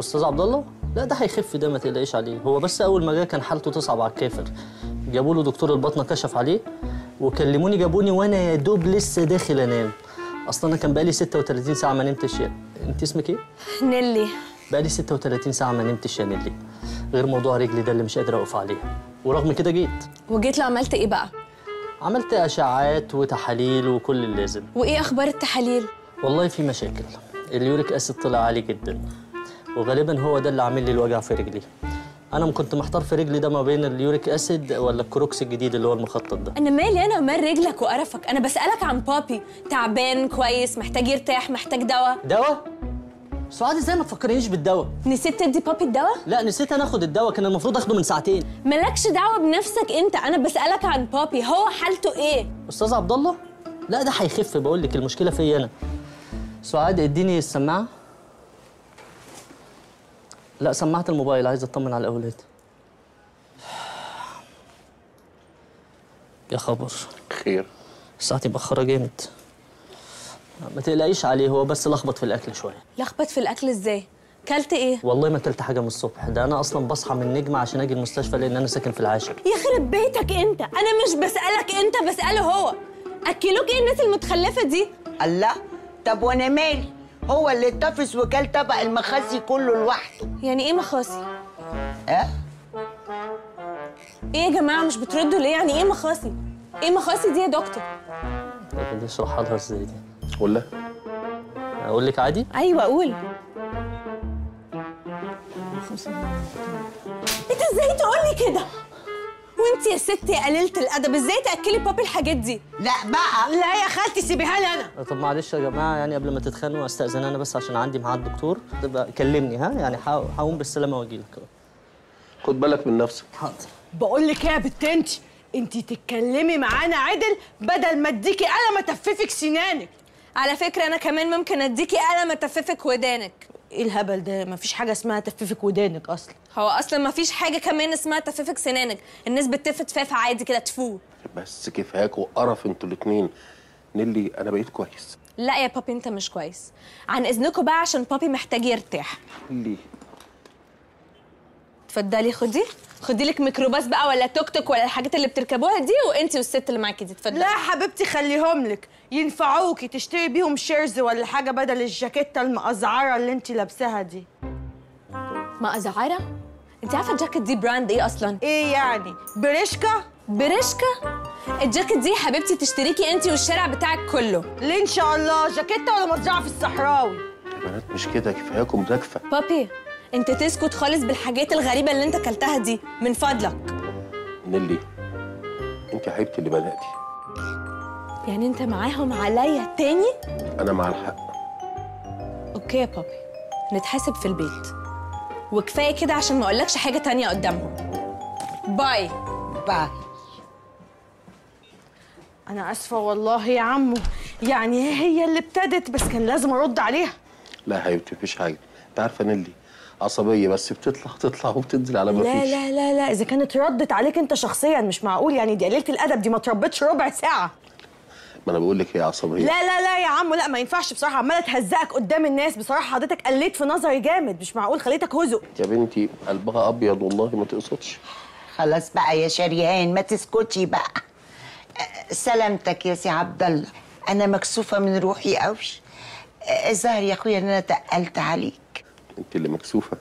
استاذ عبد الله؟ لا ده هيخف، ده ما تقلقيش عليه، هو بس اول ما جه كان حالته تصعب على الكافر. جابوا له دكتور البطنه كشف عليه وكلموني جابوني وانا يا دوب لسه داخل انام. اصلا انا كان بقالي ستة وتلاتين ساعه ما نمتش. يا انت اسمك ايه؟ نيللي. بقالي ستة وتلاتين ساعه ما نمتش يا نيللي، غير موضوع رجلي ده اللي مش قادره اقف عليه، ورغم كده جيت. وجيت لو عملت ايه بقى؟ عملت اشعاعات وتحاليل وكل اللازم. وايه اخبار التحاليل؟ والله في مشاكل، اليوريك اسيد طلع عالي جدا، وغالبا هو ده اللي عامل لي الوجع في رجلي. انا كنت محتار في رجلي ده ما بين اليوريك اسيد ولا الكروكس الجديد اللي هو المخطط ده. انا مالي انا ومال رجلك وقرفك، انا بسالك عن بابي، تعبان كويس محتاج يرتاح محتاج دواء. دواء؟ سعاد ازاي ما تفكرنيش بالدواء؟ نسيت تدي بابي الدواء؟ لا نسيت انا اخد الدواء، كان المفروض اخده من ساعتين. مالكش دعوه بنفسك انت، انا بسالك عن بابي هو حالته ايه؟ استاذ عبد الله؟ لا ده هيخف، بقول لك المشكله فيا انا. سعاد اديني السماعه. لا سماعه الموبايل، عايز اطمن على الاولاد. يا خبر. خير. ساعتي متاخره جامد. ما تقلقيش عليه، هو بس لخبط في الاكل شويه. لخبط في الاكل ازاي؟ كلت ايه؟ والله ما كلت حاجه من الصبح، ده انا اصلا بصحى من النجمه عشان اجي المستشفى لان انا ساكن في العاشر. يخرب بيتك انت، انا مش بسالك انت بساله هو. اكلوك ايه الناس المتخلفه دي؟ الله، طب وانا مالي؟ هو اللي اتفس وكل طبق المخاسي كله لوحده. يعني ايه مخاسي؟ اه؟ ايه يا جماعه مش بتردوا ليه؟ يعني ايه مخاسي؟ ايه مخاسي دي يا دكتور؟ طب اشرحها لها ازاي دي؟ ولا اقول لك عادي؟ ايوه قول. انت ازاي تقولي كده؟ وانت يا ستي يا قليله الادب ازاي تاكلي بابي الحاجات دي؟ لا بقى، لا يا خالتي سيبيها لي انا. طب معلش يا جماعه، يعني قبل ما تتخانقوا استاذن انا بس عشان عندي ميعاد الدكتور. تبقى كلمني، ها يعني هقوم بالسلامه واجي لك. خد بالك من نفسك. حاضر. بقول لك ايه يا بنت انت؟ انت تتكلمي معانا عدل بدل ما اديكي قلم اتففك سنانك. على فكره انا كمان ممكن اديكي قلم اتففك ودانك. ايه الهبل ده؟ مفيش حاجه اسمها تففك ودانك اصلا. هو اصلا مفيش حاجه كمان اسمها تففك سنانك، الناس بتف تفاف عادي كده تفو. بس كفاك وقرف انتوا الاثنين. نيللي انا بقيت كويس. لا يا بابي انت مش كويس، عن اذنكم بقى عشان بابي محتاج يرتاح. ليه؟ اتفضلي خدي خدي لك ميكروباص بقى ولا توك توك ولا الحاجات اللي بتركبوها دي، وانتي والست اللي معاكي دي اتفضلي. لا يا حبيبتي خليهم لك ينفعوكي، تشتري بيهم شيرز ولا حاجه بدل الجاكيته المقزعره اللي انتي لابساها دي. مقزعره؟ انتي عارفه الجاكيت دي براند ايه اصلا؟ ايه يعني؟ بريشكا؟ بريشكا؟ الجاكيت دي يا حبيبتي تشتريكي انتي والشارع بتاعك كله. ليه ان شاء الله؟ جاكيته ولا مزرعه في الصحراوي؟ يا بنات مش كده، كفاياكم مزاكفه. بابي انت تسكت خالص بالحاجات الغريبه اللي انت اكلتها دي من فضلك. نيللي انت عيبتي اللي بداتي. يعني انت معاهم عليا تاني؟ انا مع الحق. اوكي يا بابي نتحاسب في البيت، وكفايه كده عشان ما اقولكش حاجه تانيه قدامهم. باي باي. انا اسفه والله يا عمو، يعني هي اللي ابتدت بس كان لازم ارد عليها. لا يا حبيبتي مفيش حاجه، انت عارفه نيللي عصبيه بس بتطلع تطلع وبتنزل على ما فيش. لا لا لا لا، اذا كانت ردت عليك انت شخصيا مش معقول، يعني دي قليله الادب دي ما تربتش ربع ساعه. ما انا بقول لك هي عصبيه. لا لا لا يا عمو لا ما ينفعش بصراحه، عماله تهزقك قدام الناس بصراحه، حضرتك قليت في نظري جامد، مش معقول خليتك هزق. يا بنتي قلبها ابيض والله ما تقصدش. خلاص بقى يا شريهان ما تسكتي بقى. سلامتك يا سي عبد الله، انا مكسوفه من روحي قوي. الظاهر يا اخويا ان انا تقلت عليك. انت اللي مكسوفه،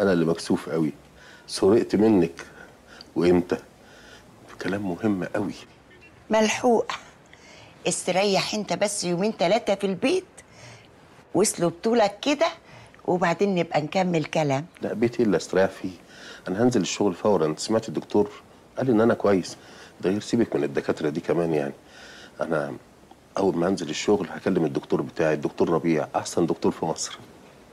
انا اللي مكسوف قوي. سرقت منك وامتى؟ كلام مهم قوي. ملحوقه، استريح انت بس يومين ثلاثه في البيت وصلوا بطولك كده وبعدين نبقى نكمل كلام. لا بيتي اللي استريح فيه، انا هنزل الشغل فورا. انت سمعت الدكتور قال ان انا كويس، ده غير سيبك من الدكاتره دي كمان يعني. انا اول ما انزل الشغل هكلم الدكتور بتاعي، الدكتور ربيع، احسن دكتور في مصر،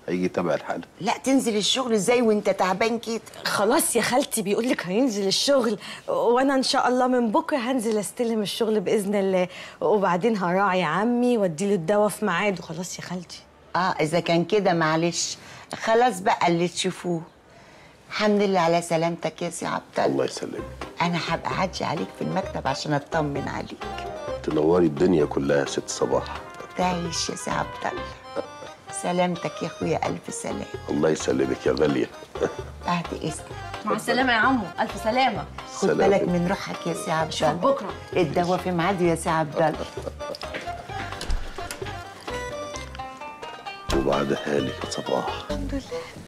هيجي يتابع الحاله. لا تنزل الشغل ازاي وانت تعبان كده؟ خلاص يا خالتي، بيقول لك هينزل الشغل، وانا ان شاء الله من بكره هنزل استلم الشغل باذن الله، وبعدين هراعي عمي وادي له الدواء في ميعاده. خلاص يا خالتي. اه اذا كان كده معلش، خلاص بقى اللي تشوفوه. الحمد لله على سلامتك يا سي عبد الله. الله يسلمك. انا هبقى عاجي عليك في المكتب عشان اطمن عليك. تنوري الدنيا كلها يا ست صباح. تعيش يا سي عبد الله. سلامتك يا اخويا، الف سلامه. الله يسلمك يا غاليه. بعد اذنك. مع السلامه يا عمو، الف سلامه. خد بالك من روحك يا سي عبد الله. بكره الدواء في ميعاده يا سي عبد الله. وبعدها لك صباح. الحمد لله.